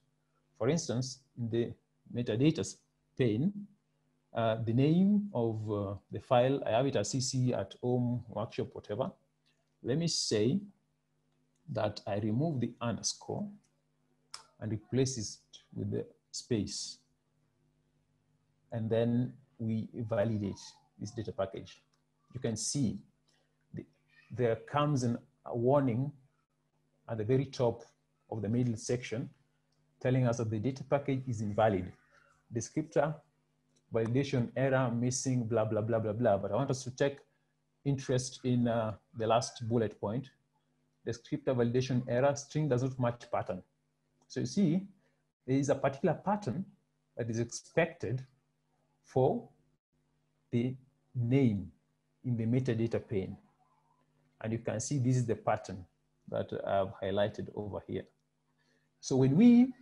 For instance, in the metadata pane, uh, the name of uh, the file, I have it as C C at home, workshop, whatever. Let me say that I remove the underscore and replace it with the space. And then we validate this data package. You can see the, there comes an, a warning at the very top of the middle section telling us that the data package is invalid. Descriptor, validation error, missing, blah, blah, blah, blah, blah. But I want us to take interest in uh, the last bullet point. Descriptor validation error, string does not match pattern. So you see, there is a particular pattern that is expected for the name in the metadata pane. And you can see this is the pattern that I've highlighted over here. So when we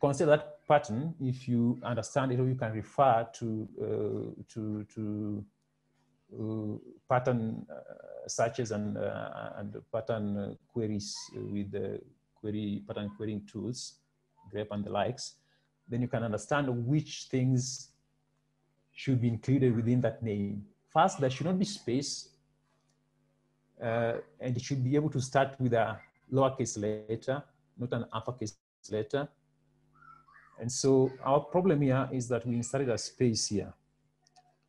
consider that pattern, if you understand it, or you can refer to, uh, to, to uh, pattern uh, searches and, uh, and pattern uh, queries with the query, pattern querying tools, grep and the likes, then you can understand which things should be included within that name. First, there should not be space, uh, and it should be able to start with a lowercase letter, not an uppercase letter. And so our problem here is that we inserted a space here.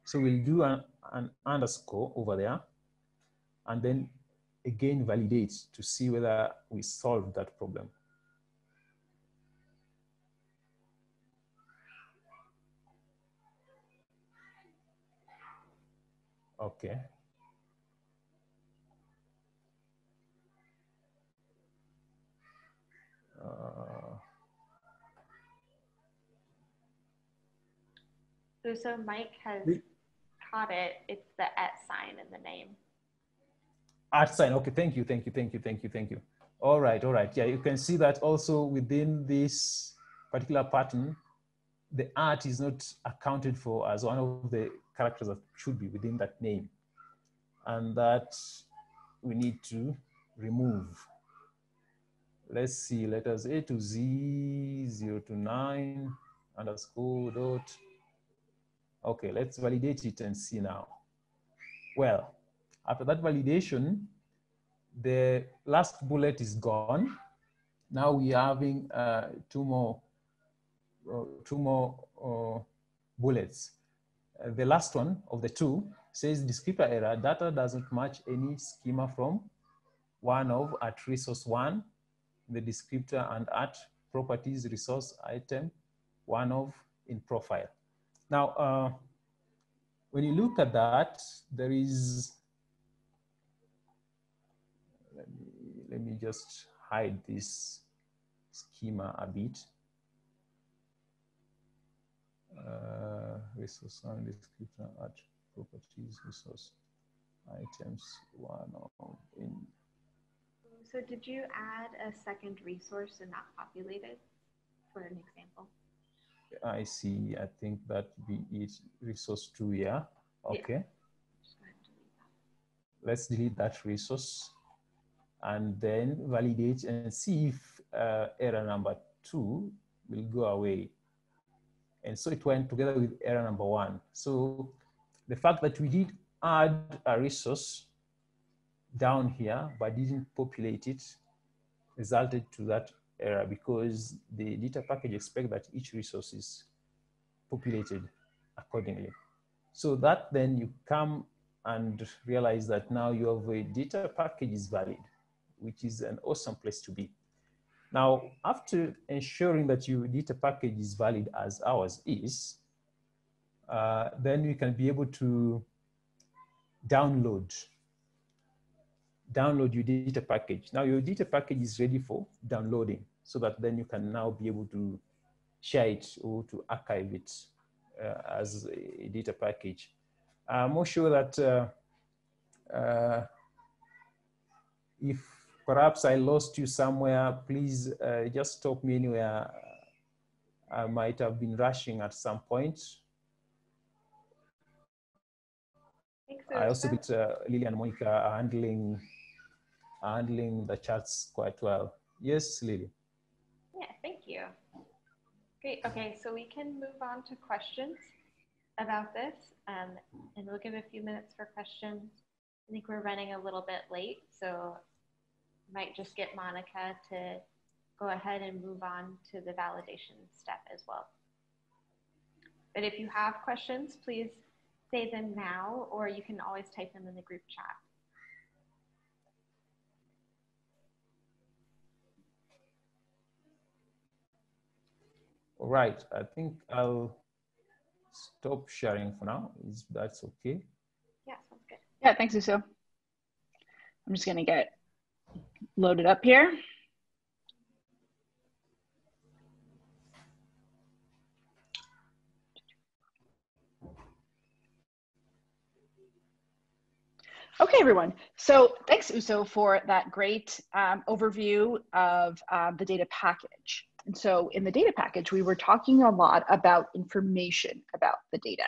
So we'll do an, an underscore over there, and then again validate to see whether we solved that problem. Okay. Uh, so Mike has the, caught it. It's the at sign in the name. At sign. Okay. Thank you. Thank you. Thank you. Thank you. Thank you. All right. All right. Yeah. You can see that also within this particular pattern, the at is not accounted for as one of the characters that should be within that name, and that we need to remove. Let's see, letters A to Z, zero to nine, underscore, dot. Okay, let's validate it and see now. Well, after that validation, the last bullet is gone. Now we're having uh, two more, uh, two more uh, bullets. Uh, the last one of the two says descriptor error, data doesn't match any schema from one of at resource one, the descriptor, and at properties resource item, one of in profile. Now, uh, when you look at that, there is, let me, let me just hide this schema a bit. Uh, resource one, descriptor, at properties, resource items, one of in. So did you add a second resource and not populate it for an example? I see, I think that we each resource two, yeah, okay. Yeah. Let's delete that resource and then validate and see if uh, error number two will go away. And so it went together with error number one. So the fact that we did add a resource down here, but didn't populate it, resulted to that error because the data package expects that each resource is populated accordingly. So that then you come and realize that now you have a data package is valid, which is an awesome place to be. Now, after ensuring that your data package is valid as ours is, uh, then you can be able to download download your data package. Now your data package is ready for downloading so that then you can now be able to share it or to archive it uh, as a data package. I'm more sure that uh, uh, if perhaps I lost you somewhere, please uh, just stop me anywhere. I might have been rushing at some point. I, so, I also get uh, Lily and Monica are handling handling the chats quite well. Yes, Lily. Yeah, thank you. Great, okay, so we can move on to questions about this um, and we'll give a few minutes for questions. I think we're running a little bit late, so I might just get Monica to go ahead and move on to the validation step as well. But if you have questions, please say them now, or you can always type them in the group chat. All right, I think I'll stop sharing for now. Is that's okay? Yeah, sounds good. Yeah, thanks, Uso. I'm just gonna get loaded up here. Okay, everyone. So thanks, Uso, for that great um, overview of um, the data package. And so in the data package, we were talking a lot about information about the data.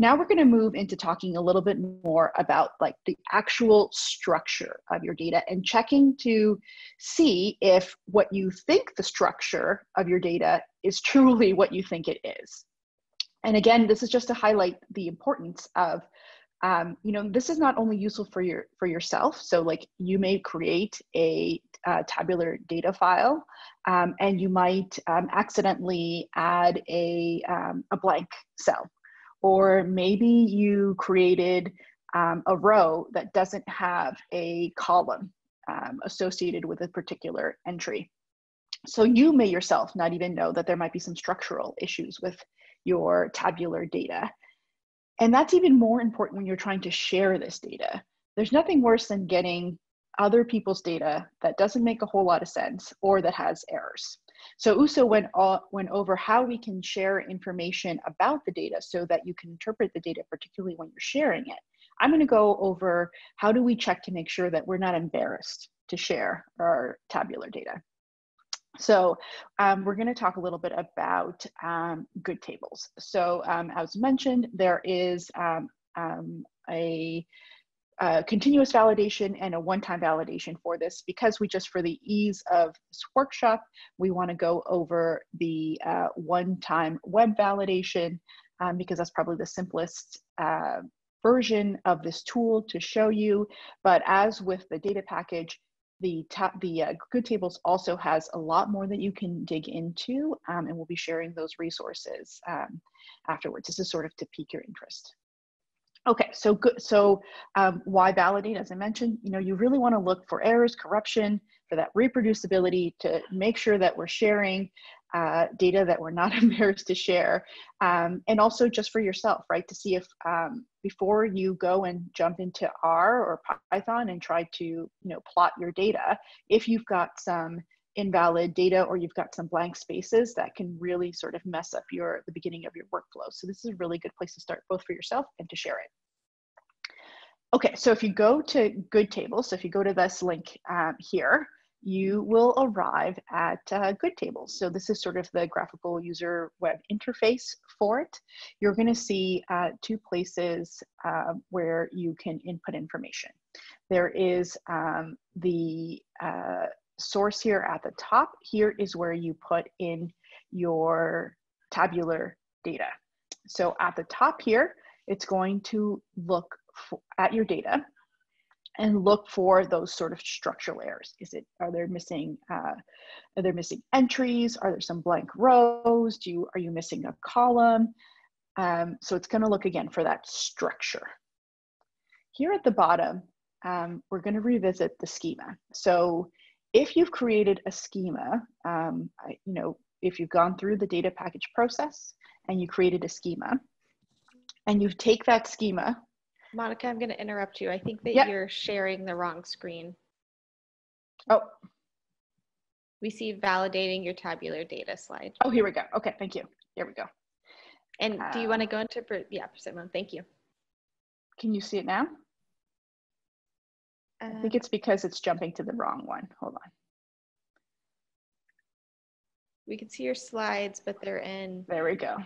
Now we're going to move into talking a little bit more about like the actual structure of your data and checking to see if what you think the structure of your data is truly what you think it is. And again, this is just to highlight the importance of Um, you know, this is not only useful for your for yourself. So like you may create a uh, tabular data file um, and you might um, accidentally add a, um, a blank cell, or maybe you created um, a row that doesn't have a column um, associated with a particular entry. So you may yourself not even know that there might be some structural issues with your tabular data. And that's even more important when you're trying to share this data. There's nothing worse than getting other people's data that doesn't make a whole lot of sense or that has errors. So Uso went, all, went over how we can share information about the data so that you can interpret the data, particularly when you're sharing it. I'm going to go over how do we check to make sure that we're not embarrassed to share our tabular data. So um, we're going to talk a little bit about um, good tables. So um, as mentioned, there is um, um, a, a continuous validation and a one-time validation for this. Because we just, for the ease of this workshop, we want to go over the uh, one-time web validation um, because that's probably the simplest uh, version of this tool to show you. But as with the data package, The, the uh, Good Tables also has a lot more that you can dig into, um, and we'll be sharing those resources um, afterwards. This is sort of to pique your interest. Okay, so good. So um, why validate? As I mentioned, you know, you really want to look for errors, corruption, for that reproducibility to make sure that we're sharing uh, data that we're not embarrassed to share, um, and also just for yourself, right? To see if um, before you go and jump into R or Python and try to, you know, plot your data, if you've got some invalid data or you've got some blank spaces, that can really sort of mess up your the beginning of your workflow. So this is a really good place to start, both for yourself and to share it. Okay, so if you go to Good Tables, so if you go to this link um, here, you will arrive at uh, Good Tables. So this is sort of the graphical user web interface for it. You're going to see uh, two places uh, where you can input information. There is um, the uh, source here at the top. Here is where you put in your tabular data. So at the top here, it's going to look for, at your data and look for those sort of structural errors. Is it, are there missing, uh, are there missing entries? Are there some blank rows? Do you, are you missing a column? Um, so it's going to look again for that structure. Here at the bottom, um, we're going to revisit the schema. So if you've created a schema, um, I, you know, if you've gone through the data package process and you created a schema and you take that schema. Monica, I'm going to interrupt you. I think that yep. you're sharing the wrong screen. Oh. We see validating your tabular data slide. Oh, here we go. Okay, thank you. Here we go. And um, do you want to go into, yeah, Simone, thank you. Can you see it now? I think it's because it's jumping to the wrong one. Hold on. We can see your slides, but they're in. There we go.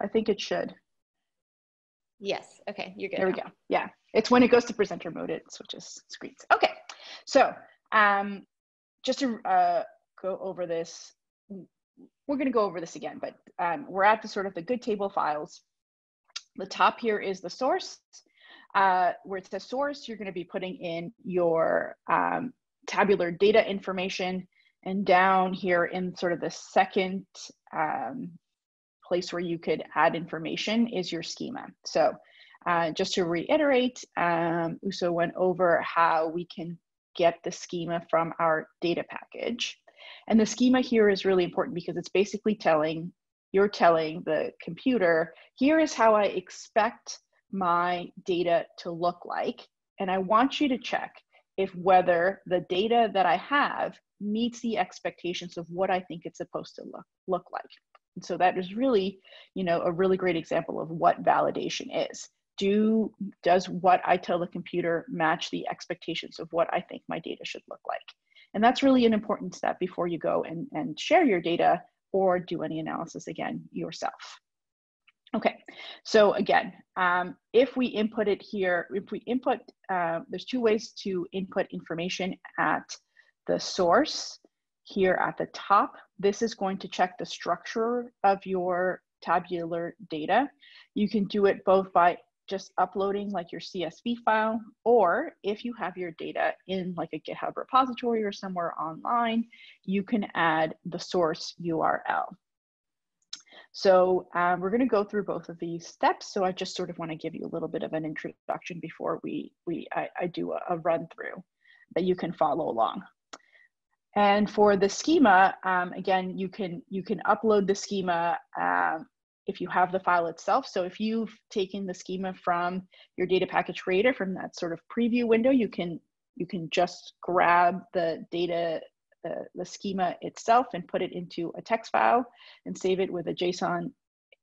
I think it should. Yes. Okay. You're good. There we go. Yeah. It's when it goes to presenter mode, it switches screens. Okay. So um, just to uh, go over this, we're going to go over this again, but um, we're at the sort of the Good Table files. The top here is the source. Uh, where it says source, you're going to be putting in your um, tabular data information, and down here in sort of the second um, place where you could add information is your schema. So uh, just to reiterate, um, Uso went over how we can get the schema from our data package. And the schema here is really important because it's basically telling, you're telling the computer, here is how I expect my data to look like, and I want you to check if whether the data that I have meets the expectations of what I think it's supposed to look look like. And so that is really, you know, a really great example of what validation is. Do does what I tell the computer match the expectations of what I think my data should look like? And that's really an important step before you go and, and share your data or do any analysis again yourself. Okay, so again, um, if we input it here, if we input, uh, there's two ways to input information at the source. Here at the top, this is going to check the structure of your tabular data. You can do it both by just uploading like your C S V file, or if you have your data in like a GitHub repository or somewhere online, you can add the source U R L. So um, we're going to go through both of these steps. So I just sort of want to give you a little bit of an introduction before we, we I, I do a, a run through that you can follow along. And for the schema, um, again, you can, you can upload the schema um, if you have the file itself. So if you've taken the schema from your data package creator from that sort of preview window, you can, you can just grab the data The, the schema itself and put it into a text file and save it with a JSON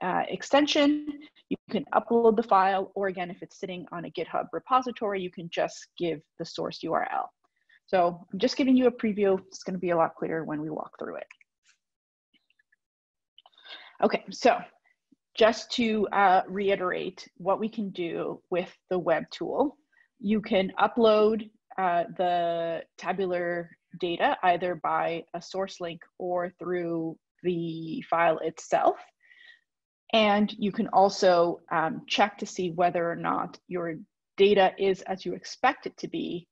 uh, extension. You can upload the file, or again, if it's sitting on a GitHub repository, you can just give the source U R L. So I'm just giving you a preview. It's going to be a lot clearer when we walk through it. Okay, so just to uh, reiterate what we can do with the web tool, you can upload uh, the tabular data either by a source link or through the file itself. And you can also um, check to see whether or not your data is as you expect it to be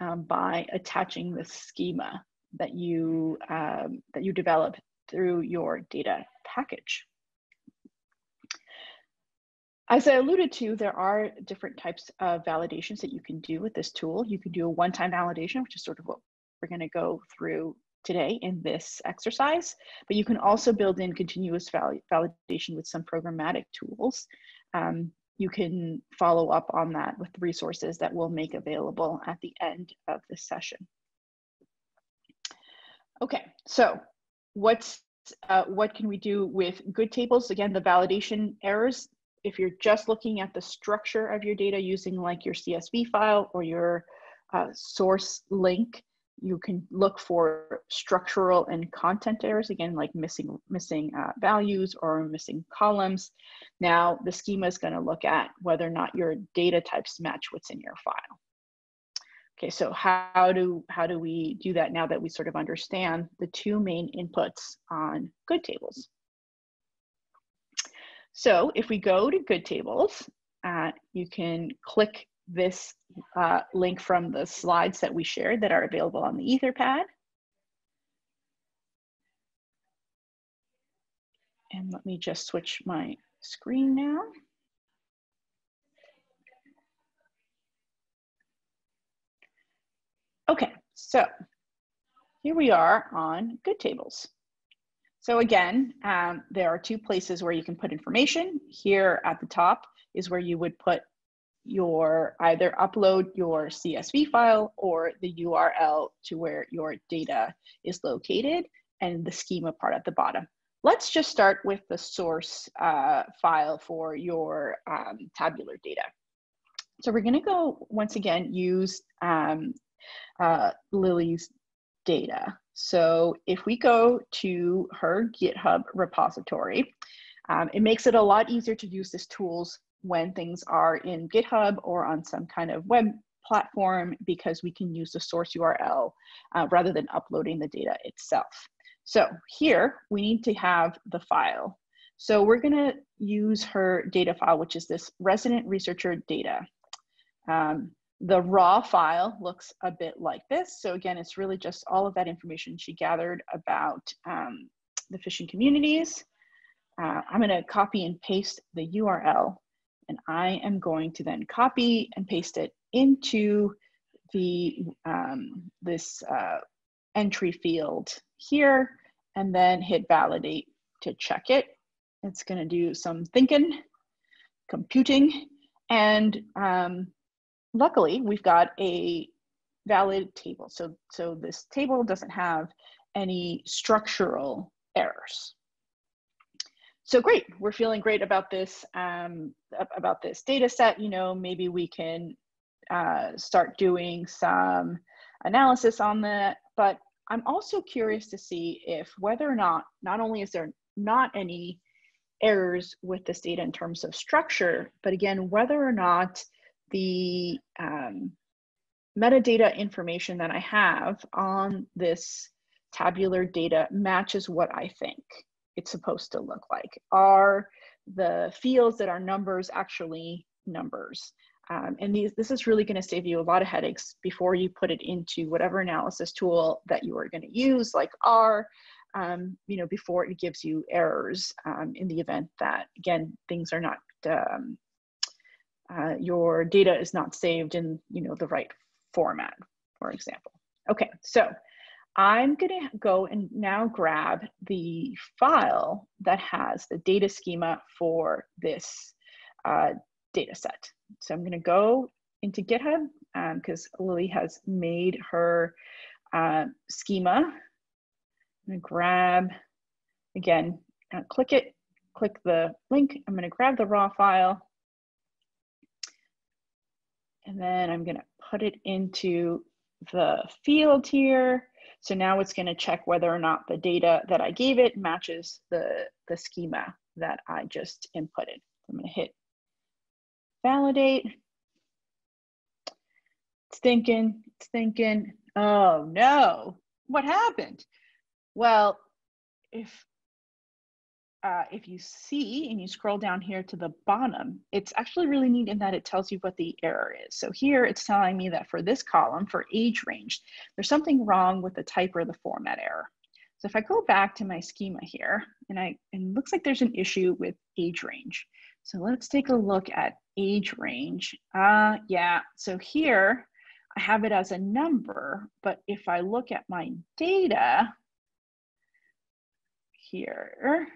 um, by attaching the schema that you, um, that you develop through your data package. As I alluded to, there are different types of validations that you can do with this tool. You can do a one-time validation, which is sort of what we're going to go through today in this exercise, but you can also build in continuous valid validation with some programmatic tools. Um, you can follow up on that with resources that we'll make available at the end of this session. Okay, so what's, uh, what can we do with Good Tables? Again, the validation errors, if you're just looking at the structure of your data using like your C S V file or your uh, source link, you can look for structural and content errors, again, like missing, missing uh, values or missing columns. Now, the schema is going to look at whether or not your data types match what's in your file. Okay, so how do, how do we do that now that we sort of understand the two main inputs on Good Tables? So if we go to Good Tables, uh, you can click this uh, link from the slides that we shared that are available on the Etherpad. And let me just switch my screen now. Okay, so here we are on Good Tables. So again, um, there are two places where you can put information. Here at the top is where you would put your, either upload your C S V file or the U R L to where your data is located, and the schema part at the bottom. Let's just start with the source uh, file for your um, tabular data. So we're gonna go, once again, use um, uh, Lily's data. So if we go to her GitHub repository, um, it makes it a lot easier to use these tools when things are in GitHub or on some kind of web platform, because we can use the source U R L uh, rather than uploading the data itself. So here we need to have the file. So we're gonna use her data file, which is this resident researcher data. Um, the raw file looks a bit like this. So again, it's really just all of that information she gathered about um, the fishing communities. Uh, I'm gonna copy and paste the U R L, and I am going to then copy and paste it into the, um, this uh, entry field here, and then hit validate to check it. It's gonna do some thinking, computing, and um, luckily we've got a valid table. So, so this table doesn't have any structural errors. So great, we're feeling great about this um, about this data set. You know, maybe we can uh, start doing some analysis on that. But I'm also curious to see if whether or not, not only is there not any errors with this data in terms of structure, but again, whether or not the um, metadata information that I have on this tabular data matches what I think it's supposed to look like. Are the fields that are numbers actually numbers? Um, and these, this is really gonna save you a lot of headaches before you put it into whatever analysis tool that you are gonna use, like R, um, you know, before it gives you errors um, in the event that, again, things are not, um, uh, your data is not saved in, you know, the right format, for example. Okay, so I'm gonna go and now grab the file that has the data schema for this uh, data set. So I'm gonna go into GitHub because um, Lily has made her uh, schema. I'm gonna grab, again, uh, click it, click the link. I'm gonna grab the raw file, and then I'm gonna put it into the field here. So now it's going to check whether or not the data that I gave it matches the, the schema that I just inputted. I'm going to hit validate. It's thinking, it's thinking, oh no, what happened? Well, if, uh, if you see and you scroll down here to the bottom, it's actually really neat in that it tells you what the error is. So here it's telling me that for this column, for age range, there's something wrong with the type or the format error. So if I go back to my schema here, and I, and it looks like there's an issue with age range. So let's take a look at age range. Uh, yeah, so here I have it as a number, but if I look at my data here,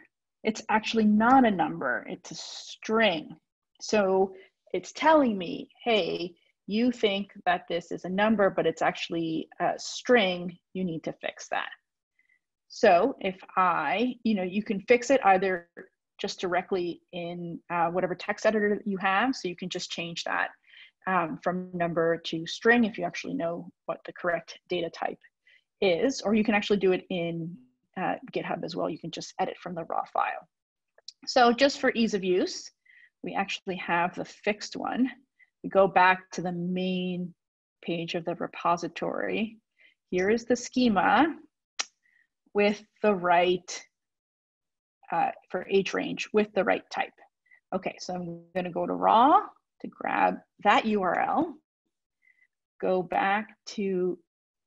it's actually not a number, it's a string. So it's telling me, hey, you think that this is a number, but it's actually a string, you need to fix that. So if I, you know, you can fix it either just directly in uh, whatever text editor you have. So you can just change that um, from number to string if you actually know what the correct data type is, or you can actually do it in uh, GitHub as well. You can just edit from the raw file. So just for ease of use, we actually have the fixed one. We go back to the main page of the repository. Here is the schema with the right, uh, for age range, with the right type. Okay, so I'm gonna go to raw to grab that U R L, go back to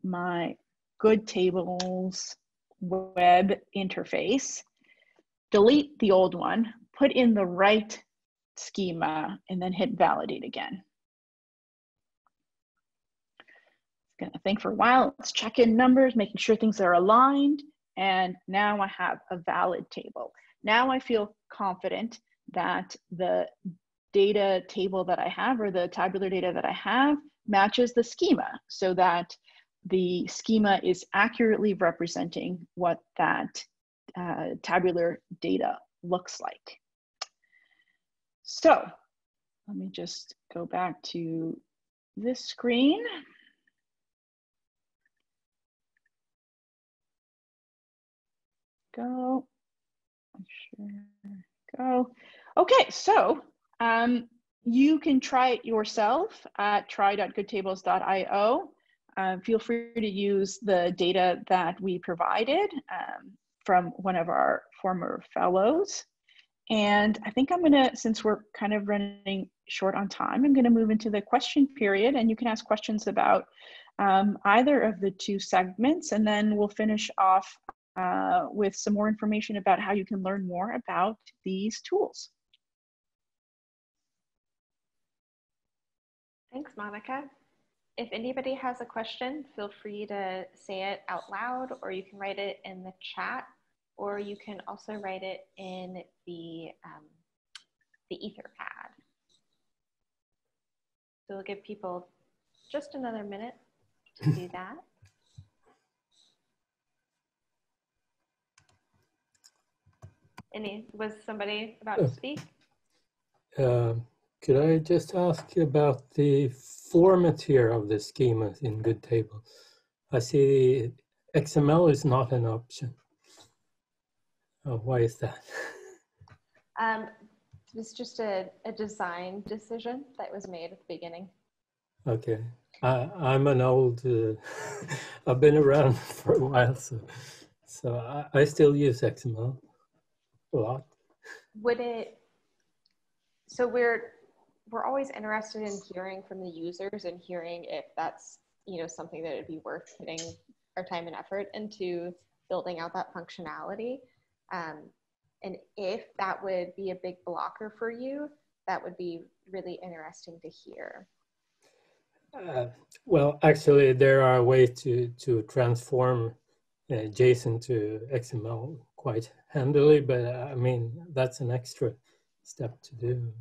my Good Tables web interface, delete the old one, put in the right schema, and then hit validate again. It's gonna think for a while, let's check in numbers, making sure things are aligned. And now I have a valid table. Now I feel confident that the data table that I have, or the tabular data that I have, matches the schema, so that the schema is accurately representing what that uh, tabular data looks like. So let me just go back to this screen. Go, sure, go. Okay, so um, you can try it yourself at try dot good tables dot i o. Uh, feel free to use the data that we provided um, from one of our former fellows. And I think I'm gonna, since we're kind of running short on time, I'm gonna move into the question period, and you can ask questions about um, either of the two segments, and then we'll finish off Uh, with some more information about how you can learn more about these tools. Thanks, Monica. If anybody has a question, feel free to say it out loud, or you can write it in the chat, or you can also write it in the, um, the Etherpad. So we'll give people just another minute to do that. Any, was somebody about to speak? Uh, could I just ask about the format here of the schema in Good Table? I see X M L is not an option. Oh, why is that? Um, it's just a, a design decision that was made at the beginning. Okay, I, I'm an old, uh, I've been around for a while, so, so I, I still use X M L. Lot. Would it, so we're we're always interested in hearing from the users and hearing if that's, you know, something that would be worth putting our time and effort into building out that functionality, um, and if that would be a big blocker for you, that would be really interesting to hear. Uh, well, actually there are ways to to transform uh, JSON to X M L quite handily, but uh, I mean, that's an extra step to do.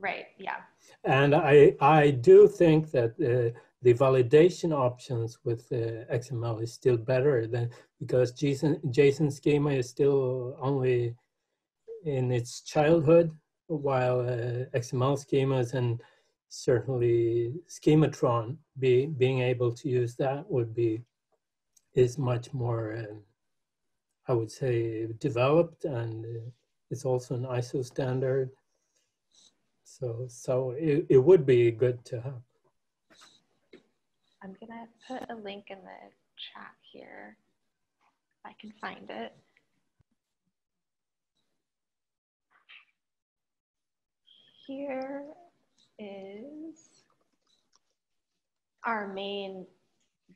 Right, yeah. And I, I do think that uh, the validation options with uh, X M L is still better than, because JSON, JSON schema is still only in its childhood, while uh, X M L schemas and certainly Schematron, be, being able to use that would be, is much more uh, I would say developed, and it's also an I S O standard. So, so it, it would be good to have. I'm gonna put a link in the chat here, if I can find it. Here is our main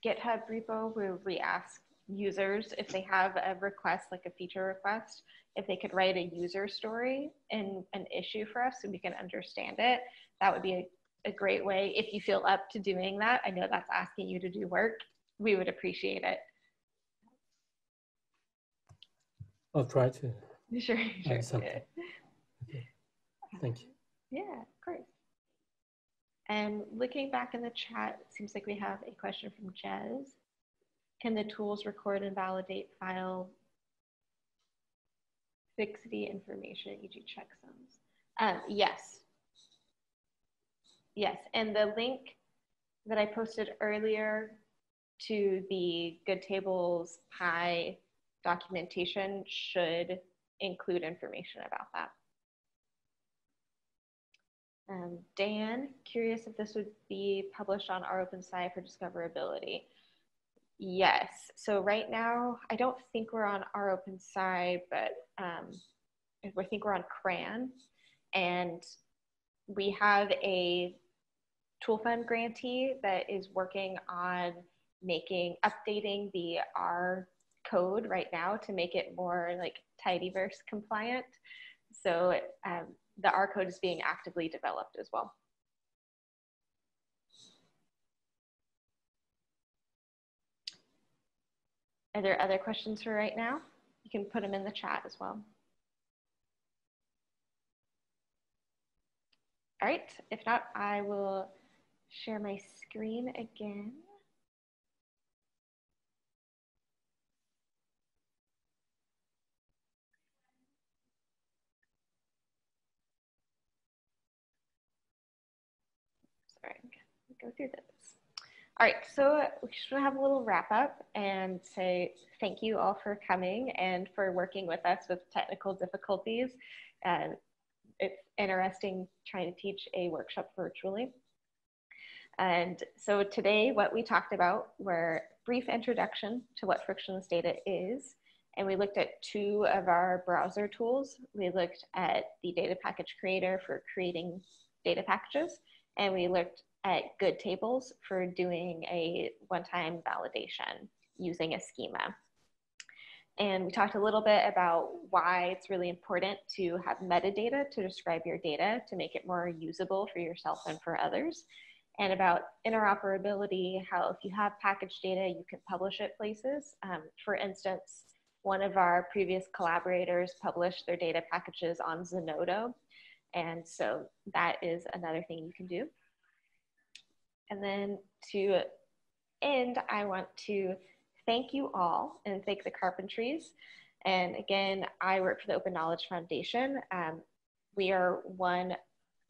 GitHub repo where we ask users, if they have a request, like a feature request, if they could write a user story and an issue for us so we can understand it, that would be a, a great way. If you feel up to doing that, I know that's asking you to do work, we would appreciate it. I'll try to. Sure, sure. Something. Okay. Thank you. Yeah, of course. And looking back in the chat, it seems like we have a question from Jez. Can the tools record and validate file fixity information, for example checksums? Um, yes. Yes, and the link that I posted earlier to the Good Tables P I documentation should include information about that. Um, Dan, curious if this would be published on our open site for discoverability. Yes, so right now, I don't think we're on our open side, but um, I think we're on CRAN, and we have a tool fund grantee that is working on making, updating the R code right now to make it more like tidyverse compliant. So um, the R code is being actively developed as well. Are there other questions for right now? You can put them in the chat as well. All right, if not, I will share my screen again. Sorry, I'm gonna go through this. All right, so we should have a little wrap up and say thank you all for coming and for working with us with technical difficulties. Uh, it's interesting trying to teach a workshop virtually. And so today what we talked about were a brief introduction to what frictionless data is. And we looked at two of our browser tools. We looked at the Data Package Creator for creating data packages, and we looked at Good Tables for doing a one-time validation using a schema. And we talked a little bit about why it's really important to have metadata to describe your data to make it more usable for yourself and for others, and about interoperability, how if you have packaged data, you can publish it places. Um, for instance, one of our previous collaborators published their data packages on Zenodo, and so that is another thing you can do. And then to end, I want to thank you all and thank the Carpentries. And again, I work for the Open Knowledge Foundation. Um, we are one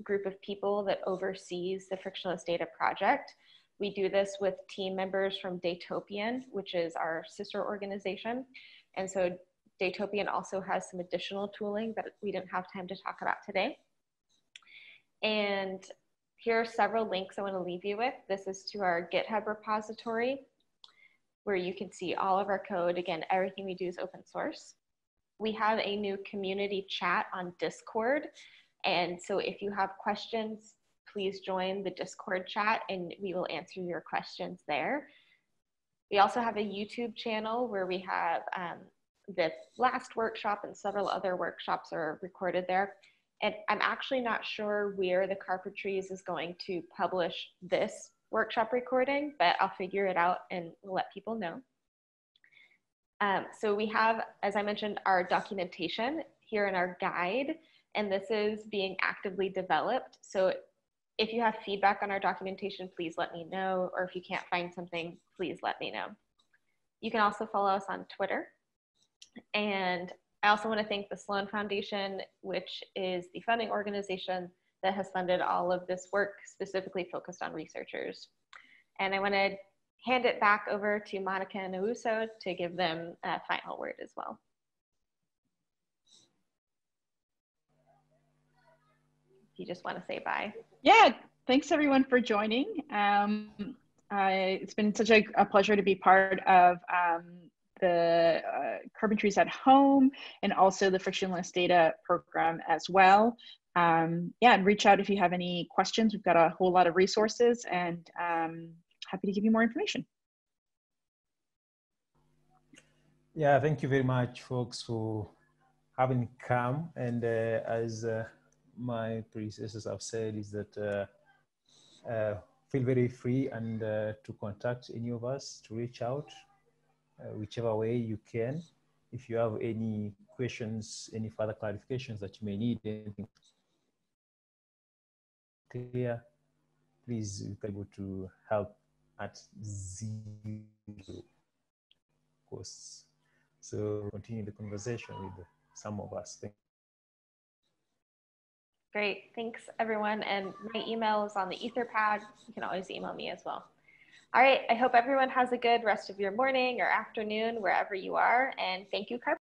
group of people that oversees the Frictionless Data Project. We do this with team members from Datopian, which is our sister organization. And so Datopian also has some additional tooling that we didn't have time to talk about today. And here are several links I want to leave you with. This is to our GitHub repository where you can see all of our code. Again, everything we do is open source. We have a new community chat on Discord. And so if you have questions, please join the Discord chat and we will answer your questions there. We also have a YouTube channel where we have um, the last workshop and several other workshops are recorded there. And I'm actually not sure where the Carpentries is going to publish this workshop recording, but I'll figure it out and let people know. Um, so we have, as I mentioned, our documentation here in our guide, and this is being actively developed. So if you have feedback on our documentation, please let me know, or if you can't find something, please let me know. You can also follow us on Twitter. And I also want to thank the Sloan Foundation, which is the funding organization that has funded all of this work specifically focused on researchers. And I want to hand it back over to Monica and Owusu to give them a final word as well. If you just want to say bye. Yeah, thanks everyone for joining. Um, I, it's been such a, a pleasure to be part of um, the uh, Carpentries at Home, and also the Frictionless Data program as well. Um, yeah, and reach out if you have any questions. We've got a whole lot of resources, and um, happy to give you more information. Yeah, thank you very much, folks, for having come. And uh, as uh, my predecessors have said, is that uh, uh, feel very free and uh, to contact any of us, to reach out, uh, whichever way you can. If you have any questions, any further clarifications that you may need, anything clear, please you can go to help at zero costs. So continue the conversation with some of us. Thank Great, thanks everyone. And my email is on the Etherpad. You can always email me as well. All right, I hope everyone has a good rest of your morning or afternoon, wherever you are. And thank you, Carpentries.